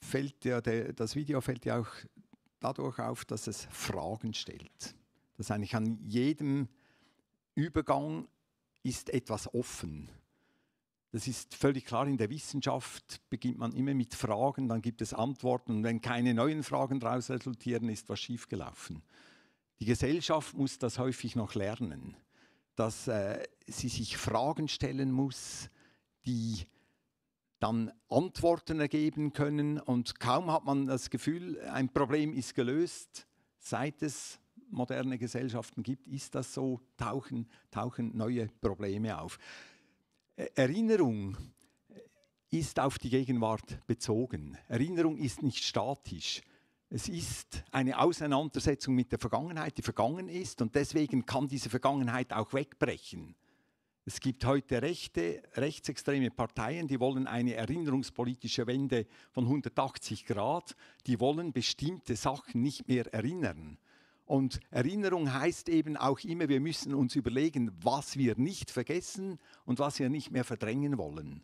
fällt ja, der, das Video fällt ja auch dadurch auf, dass es Fragen stellt. Dass eigentlich an jedem Übergang ist etwas offen. Das ist völlig klar, in der Wissenschaft beginnt man immer mit Fragen, dann gibt es Antworten und wenn keine neuen Fragen daraus resultieren, ist was schiefgelaufen. Die Gesellschaft muss das häufig noch lernen, dass äh, sie sich Fragen stellen muss, die dann Antworten ergeben können und kaum hat man das Gefühl, ein Problem ist gelöst, seit es moderne Gesellschaften gibt, ist das so, tauchen, tauchen neue Probleme auf. Erinnerung ist auf die Gegenwart bezogen. Erinnerung ist nicht statisch. Es ist eine Auseinandersetzung mit der Vergangenheit, die vergangen ist und deswegen kann diese Vergangenheit auch wegbrechen. Es gibt heute rechte, rechtsextreme Parteien, die wollen eine erinnerungspolitische Wende von hundertachtzig Grad. Die wollen bestimmte Sachen nicht mehr erinnern. Und Erinnerung heißt eben auch immer, wir müssen uns überlegen, was wir nicht vergessen und was wir nicht mehr verdrängen wollen.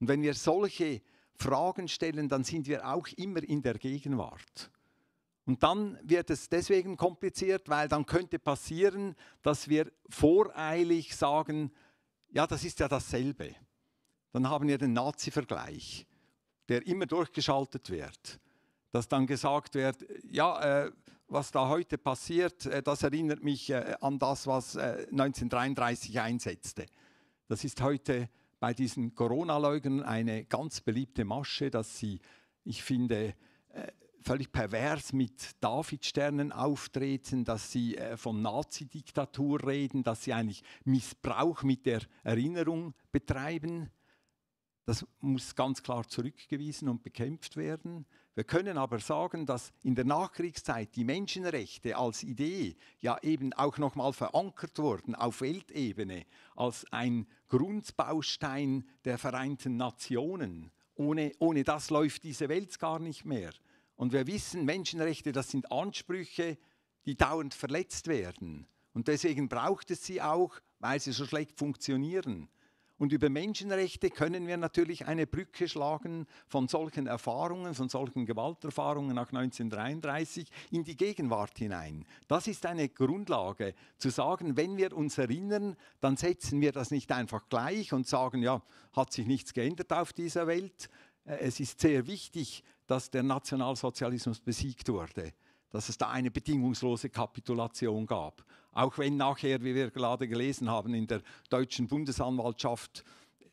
Und wenn wir solche Fragen stellen, dann sind wir auch immer in der Gegenwart. Und dann wird es deswegen kompliziert, weil dann könnte passieren, dass wir voreilig sagen, ja, das ist ja dasselbe. Dann haben wir den Nazi-Vergleich, der immer durchgeschaltet wird. Dass dann gesagt wird, ja, äh, was da heute passiert, äh, das erinnert mich äh, an das, was äh, neunzehnhundertdreiunddreißig einsetzte. Das ist heute bei diesen Corona-Leugnern eine ganz beliebte Masche, dass sie, ich finde, äh, völlig pervers mit Davidsternen auftreten, dass sie äh, von Nazi-Diktatur reden, dass sie eigentlich Missbrauch mit der Erinnerung betreiben. Das muss ganz klar zurückgewiesen und bekämpft werden. Wir können aber sagen, dass in der Nachkriegszeit die Menschenrechte als Idee ja eben auch nochmal verankert wurden auf Weltebene als ein Grundbaustein der Vereinten Nationen. Ohne, ohne das läuft diese Welt gar nicht mehr. Und wir wissen, Menschenrechte, das sind Ansprüche, die dauernd verletzt werden. Und deswegen braucht es sie auch, weil sie so schlecht funktionieren. Und über Menschenrechte können wir natürlich eine Brücke schlagen von solchen Erfahrungen, von solchen Gewalterfahrungen nach neunzehnhundertdreiunddreißig in die Gegenwart hinein. Das ist eine Grundlage, zu sagen, wenn wir uns erinnern, dann setzen wir das nicht einfach gleich und sagen, ja, hat sich nichts geändert auf dieser Welt. Es ist sehr wichtig, dass der Nationalsozialismus besiegt wurde, dass es da eine bedingungslose Kapitulation gab. Auch wenn nachher, wie wir gerade gelesen haben, in der deutschen Bundesanwaltschaft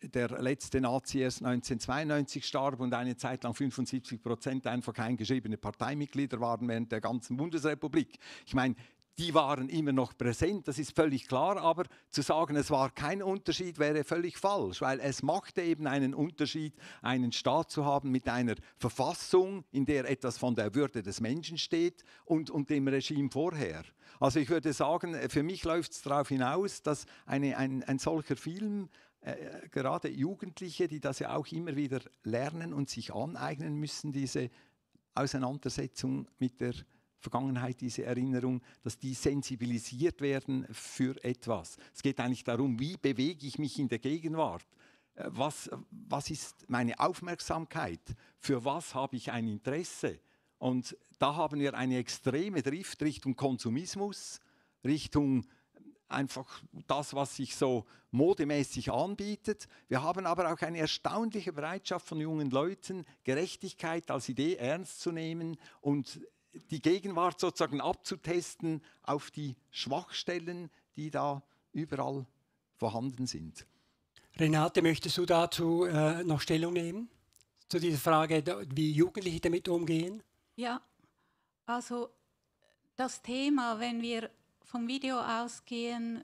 der letzte Nazi erst neunzehnhundertzweiundneunzig starb und eine Zeit lang fünfundsiebzig Prozent einfach eingeschriebene Parteimitglieder waren während der ganzen Bundesrepublik. Ich meine, die waren immer noch präsent, das ist völlig klar, aber zu sagen, es war kein Unterschied, wäre völlig falsch, weil es machte eben einen Unterschied, einen Staat zu haben mit einer Verfassung, in der etwas von der Würde des Menschen steht und, und dem Regime vorher. Also ich würde sagen, für mich läuft es darauf hinaus, dass eine, ein, ein solcher Film, äh, gerade Jugendliche, die das ja auch immer wieder lernen und sich aneignen müssen, diese Auseinandersetzung mit der Vergangenheit, diese Erinnerung, dass die sensibilisiert werden für etwas. Es geht eigentlich darum, wie bewege ich mich in der Gegenwart. was, was ist meine Aufmerksamkeit, für was habe ich ein Interesse. Und da haben wir eine extreme Drift Richtung Konsumismus, Richtung einfach das, was sich so modemäßig anbietet. Wir haben aber auch eine erstaunliche Bereitschaft von jungen Leuten, Gerechtigkeit als Idee ernst zu nehmen und die Gegenwart sozusagen abzutesten auf die Schwachstellen, die da überall vorhanden sind. Renate, möchtest du dazu äh, noch Stellung nehmen? Zu dieser Frage, wie Jugendliche damit umgehen? Ja, also das Thema, wenn wir vom Video ausgehen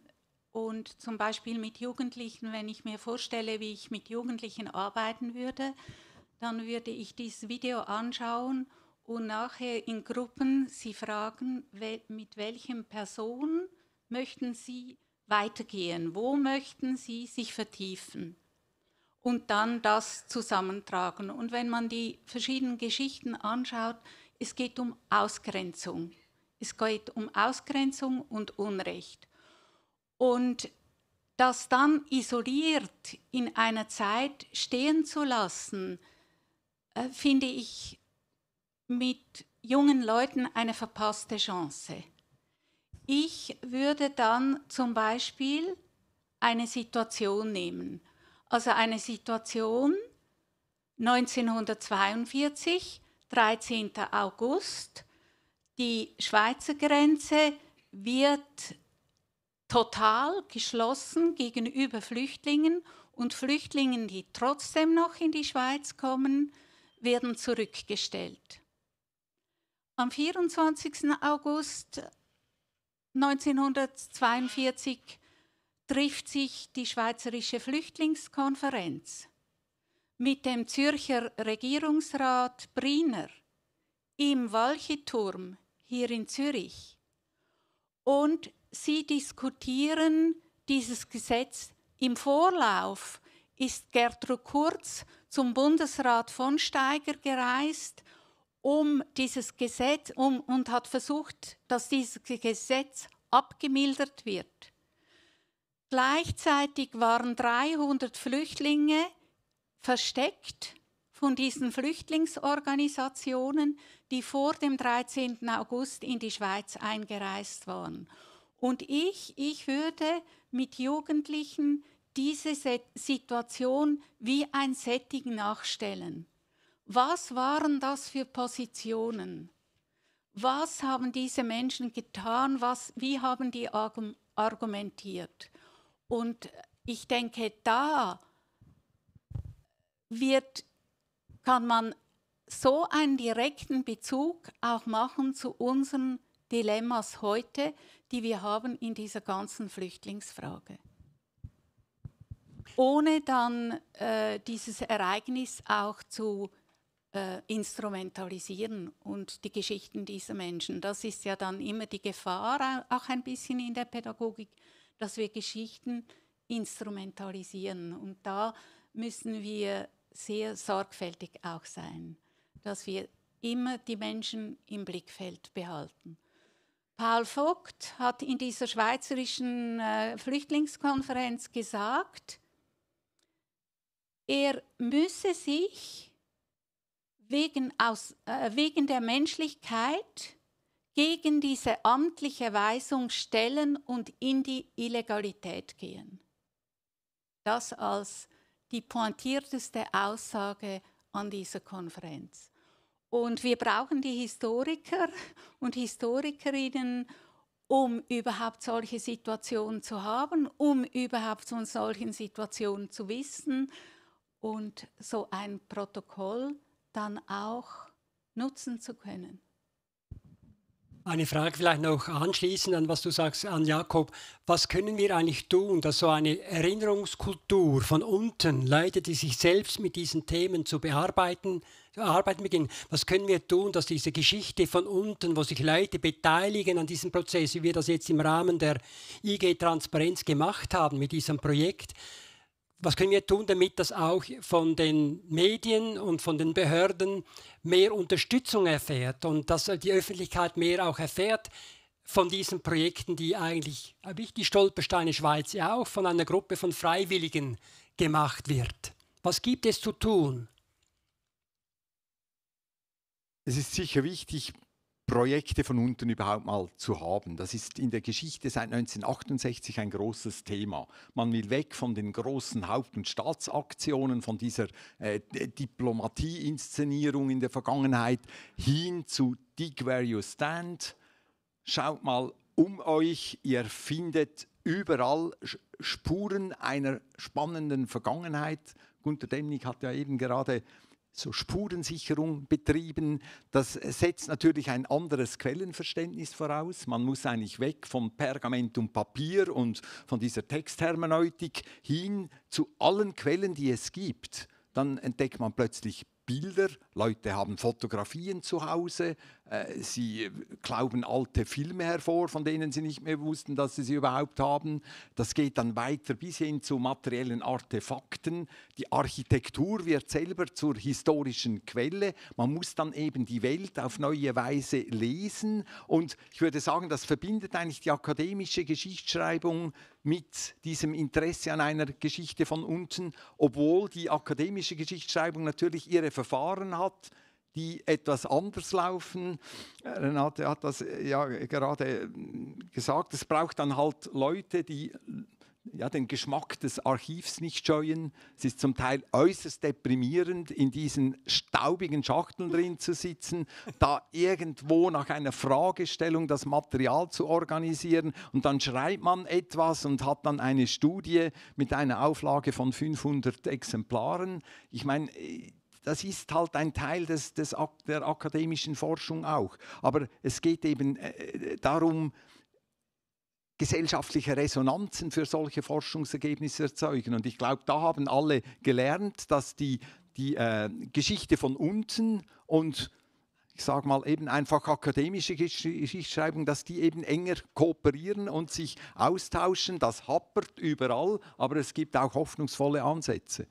und zum Beispiel mit Jugendlichen, wenn ich mir vorstelle, wie ich mit Jugendlichen arbeiten würde, dann würde ich dieses Video anschauen und nachher in Gruppen sie fragen, mit welchen Personen möchten sie weitergehen, wo möchten sie sich vertiefen und dann das zusammentragen. Und wenn man die verschiedenen Geschichten anschaut, es geht um Ausgrenzung. Es geht um Ausgrenzung und Unrecht. Und das dann isoliert in einer Zeit stehen zu lassen, äh, finde ich mit jungen Leuten eine verpasste Chance. Ich würde dann zum Beispiel eine Situation nehmen. Also eine Situation neunzehnhundertzweiundvierzig, dreizehnter August, die Schweizer Grenze wird total geschlossen gegenüber Flüchtlingen und Flüchtlingen, die trotzdem noch in die Schweiz kommen, werden zurückgestellt. Am vierundzwanzigsten August neunzehnhundertzweiundvierzig trifft sich die Schweizerische Flüchtlingskonferenz mit dem Zürcher Regierungsrat Briner im Walchiturm hier in Zürich und sie diskutieren dieses Gesetz. Im Vorlauf ist Gertrud Kurz zum Bundesrat von Steiger gereist um dieses Gesetz um, und hat versucht, dass dieses Gesetz abgemildert wird. Gleichzeitig waren dreihundert Flüchtlinge versteckt von diesen Flüchtlingsorganisationen, die vor dem dreizehnten August in die Schweiz eingereist waren. Und ich, ich würde mit Jugendlichen diese Situation wie ein Setting nachstellen. Was waren das für Positionen? Was haben diese Menschen getan? Was, wie haben die argumentiert? Und ich denke, da wird, kann man so einen direkten Bezug auch machen zu unseren Dilemmas heute, die wir haben in dieser ganzen Flüchtlingsfrage. Ohne dann äh, dieses Ereignis auch zu äh, instrumentalisieren und die Geschichten dieser Menschen. Das ist ja dann immer die Gefahr, auch ein bisschen in der Pädagogik, dass wir Geschichten instrumentalisieren. Und da müssen wir sehr sorgfältig auch sein, dass wir immer die Menschen im Blickfeld behalten. Paul Vogt hat in dieser Schweizerischen äh, Flüchtlingskonferenz gesagt, er müsse sich wegen, aus, äh, wegen der Menschlichkeit gegen diese amtliche Weisung stellen und in die Illegalität gehen. Das als die pointierteste Aussage an dieser Konferenz. Und wir brauchen die Historiker und Historikerinnen, um überhaupt solche Situationen zu haben, um überhaupt von solchen Situationen zu wissen und so ein Protokoll dann auch nutzen zu können. Eine Frage vielleicht noch anschließend an was du sagst, an Jakob. Was können wir eigentlich tun, dass so eine Erinnerungskultur von unten, Leute, die sich selbst mit diesen Themen zu bearbeiten, zu arbeiten beginnen, was können wir tun, dass diese Geschichte von unten, wo sich Leute beteiligen an diesem Prozess, wie wir das jetzt im Rahmen der I G Transparenz gemacht haben mit diesem Projekt, was können wir tun, damit das auch von den Medien und von den Behörden mehr Unterstützung erfährt und dass die Öffentlichkeit mehr auch erfährt von diesen Projekten, die eigentlich, wie die Stolpersteine Schweiz ja auch, von einer Gruppe von Freiwilligen gemacht wird. Was gibt es zu tun? Es ist sicher wichtig, Projekte von unten überhaupt mal zu haben. Das ist in der Geschichte seit neunzehnhundertachtundsechzig ein großes Thema. Man will weg von den großen Haupt- und Staatsaktionen, von dieser äh, Diplomatie-Inszenierung in der Vergangenheit hin zu Dig Where You Stand. Schaut mal um euch, ihr findet überall Spuren einer spannenden Vergangenheit. Gunter Demnig hat ja eben gerade so Spurensicherung betrieben. Das setzt natürlich ein anderes Quellenverständnis voraus. Man muss eigentlich weg von Pergament und Papier und von dieser Texthermeneutik hin zu allen Quellen, die es gibt. Dann entdeckt man plötzlich Bilder, Leute haben Fotografien zu Hause, äh, sie glauben alte Filme hervor, von denen sie nicht mehr wussten, dass sie sie überhaupt haben. Das geht dann weiter bis hin zu materiellen Artefakten. Die Architektur wird selber zur historischen Quelle. Man muss dann eben die Welt auf neue Weise lesen. Und ich würde sagen, das verbindet eigentlich die akademische Geschichtsschreibung mit diesem Interesse an einer Geschichte von unten, obwohl die akademische Geschichtsschreibung natürlich ihre Verfahren hat, die etwas anders laufen. Renate hat das ja gerade gesagt, es braucht dann halt Leute, die ja, den Geschmack des Archivs nicht scheuen. Es ist zum Teil äußerst deprimierend, in diesen staubigen Schachteln drin zu sitzen, da irgendwo nach einer Fragestellung das Material zu organisieren. Und dann schreibt man etwas und hat dann eine Studie mit einer Auflage von fünfhundert Exemplaren. Ich meine, das ist halt ein Teil des, des, der akademischen Forschung auch. Aber es geht eben äh, darum, gesellschaftliche Resonanzen für solche Forschungsergebnisse erzeugen. Und ich glaube, da haben alle gelernt, dass die, die äh, Geschichte von unten und ich sage mal eben einfach akademische Geschichtsschreibung, dass die eben enger kooperieren und sich austauschen. Das happert überall, aber es gibt auch hoffnungsvolle Ansätze.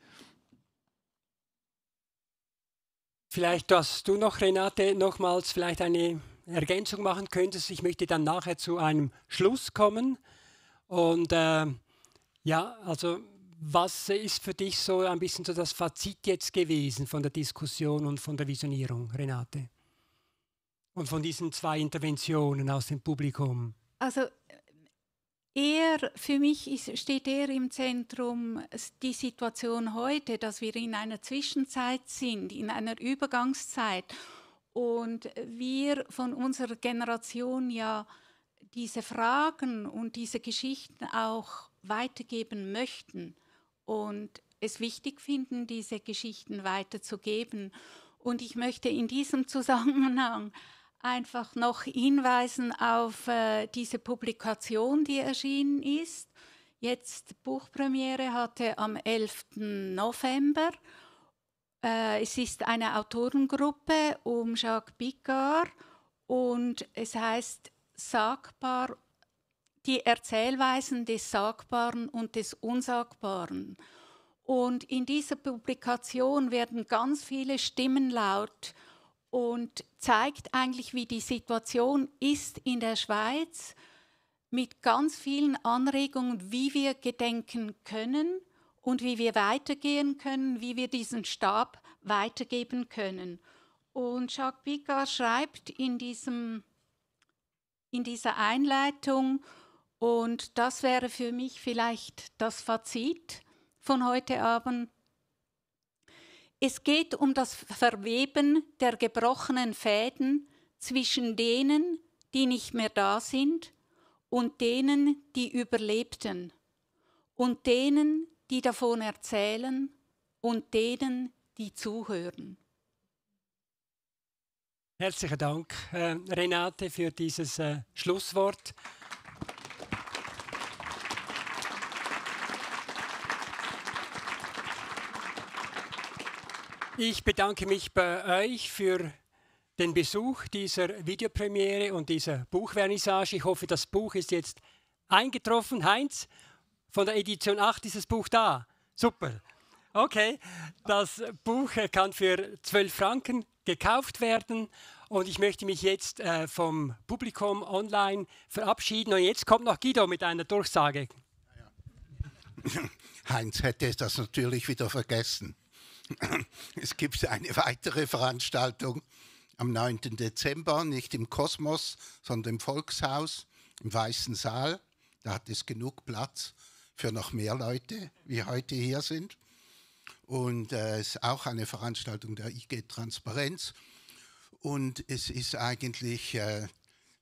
Vielleicht, dass du noch, Renate, nochmals vielleicht eine Ergänzung machen könntest. Ich möchte dann nachher zu einem Schluss kommen. Und äh, ja, also was ist für dich so ein bisschen so das Fazit jetzt gewesen von der Diskussion und von der Visionierung, Renate? Und von diesen zwei Interventionen aus dem Publikum? Also eher, für mich ist, steht eher im Zentrum die Situation heute, dass wir in einer Zwischenzeit sind, in einer Übergangszeit und wir von unserer Generation ja diese Fragen und diese Geschichten auch weitergeben möchten und es wichtig finden, diese Geschichten weiterzugeben. Und ich möchte in diesem Zusammenhang einfach noch hinweisen auf äh, diese Publikation, die erschienen ist. Jetzt Buchpremiere hatte am elften November. Äh, es ist eine Autorengruppe um Jacques Picard und es heißt Sagbar, die Erzählweisen des Sagbaren und des Unsagbaren. Und in dieser Publikation werden ganz viele Stimmen laut und zeigt eigentlich, wie die Situation ist in der Schweiz mit ganz vielen Anregungen, wie wir gedenken können und wie wir weitergehen können, wie wir diesen Stab weitergeben können. Und Jacques Picard schreibt in, diesem, in dieser Einleitung, und das wäre für mich vielleicht das Fazit von heute Abend: Es geht um das Verweben der gebrochenen Fäden zwischen denen, die nicht mehr da sind, und denen, die überlebten, und denen, die davon erzählen, und denen, die zuhören. Herzlichen Dank, äh, Renate, für dieses äh, Schlusswort. Ich bedanke mich bei euch für den Besuch dieser Videopremiere und dieser Buchvernissage. Ich hoffe, das Buch ist jetzt eingetroffen. Heinz, von der Edition acht ist das Buch da. Super. Okay, das Buch kann für zwölf Franken gekauft werden. Und ich möchte mich jetzt äh, vom Publikum online verabschieden. Und jetzt kommt noch Guido mit einer Durchsage. Heinz hätte das natürlich wieder vergessen. Es gibt eine weitere Veranstaltung am neunten Dezember, nicht im Kosmos, sondern im Volkshaus, im Weißen Saal. Da hat es genug Platz für noch mehr Leute, wie heute hier sind. Und es äh, ist auch eine Veranstaltung der I G Transparenz. Und es ist eigentlich, äh,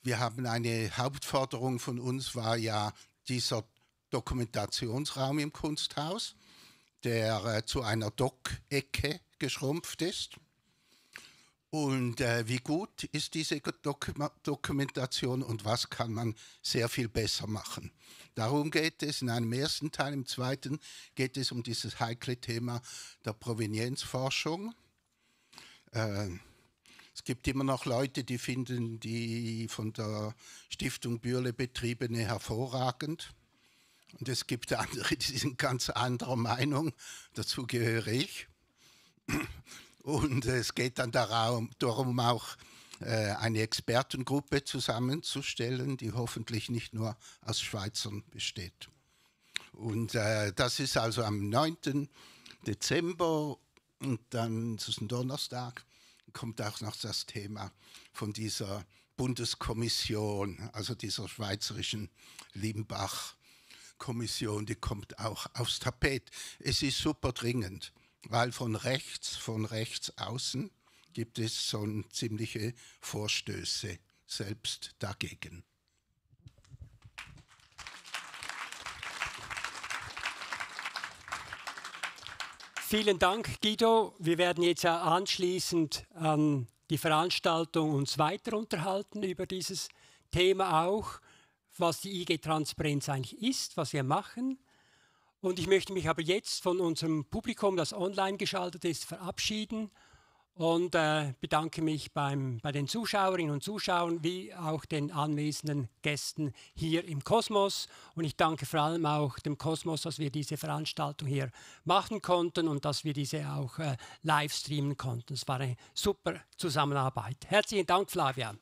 wir haben eine Hauptforderung von uns, war ja dieser Dokumentationsraum im Kunsthaus, der äh, zu einer Doc-Ecke geschrumpft ist. Und äh, wie gut ist diese Dok Dokumentation und was kann man sehr viel besser machen? Darum geht es in einem ersten Teil, im zweiten geht es um dieses heikle Thema der Provenienzforschung. Äh, es gibt immer noch Leute, die finden die von der Stiftung Bührle betriebene hervorragend. Und es gibt andere, die sind ganz anderer Meinung, dazu gehöre ich. Und es geht dann darum, auch eine Expertengruppe zusammenzustellen, die hoffentlich nicht nur aus Schweizern besteht. Und das ist also am neunten Dezember und dann, das ist ein Donnerstag, kommt auch noch das Thema von dieser Bundeskommission, also dieser schweizerischen Limbach-Kommission, die kommt auch aufs Tapet. Es ist super dringend. Weil von rechts, von rechts außen gibt es so ziemliche Vorstöße selbst dagegen. Vielen Dank, Guido. Wir werden jetzt anschließend an die Veranstaltung uns weiter unterhalten über dieses Thema auch, was die I G Transparenz eigentlich ist, was wir machen. Und ich möchte mich aber jetzt von unserem Publikum, das online geschaltet ist, verabschieden und äh, bedanke mich beim, bei den Zuschauerinnen und Zuschauern wie auch den anwesenden Gästen hier im Kosmos. Und ich danke vor allem auch dem Kosmos, dass wir diese Veranstaltung hier machen konnten und dass wir diese auch äh, live streamen konnten. Es war eine super Zusammenarbeit. Herzlichen Dank, Flavia.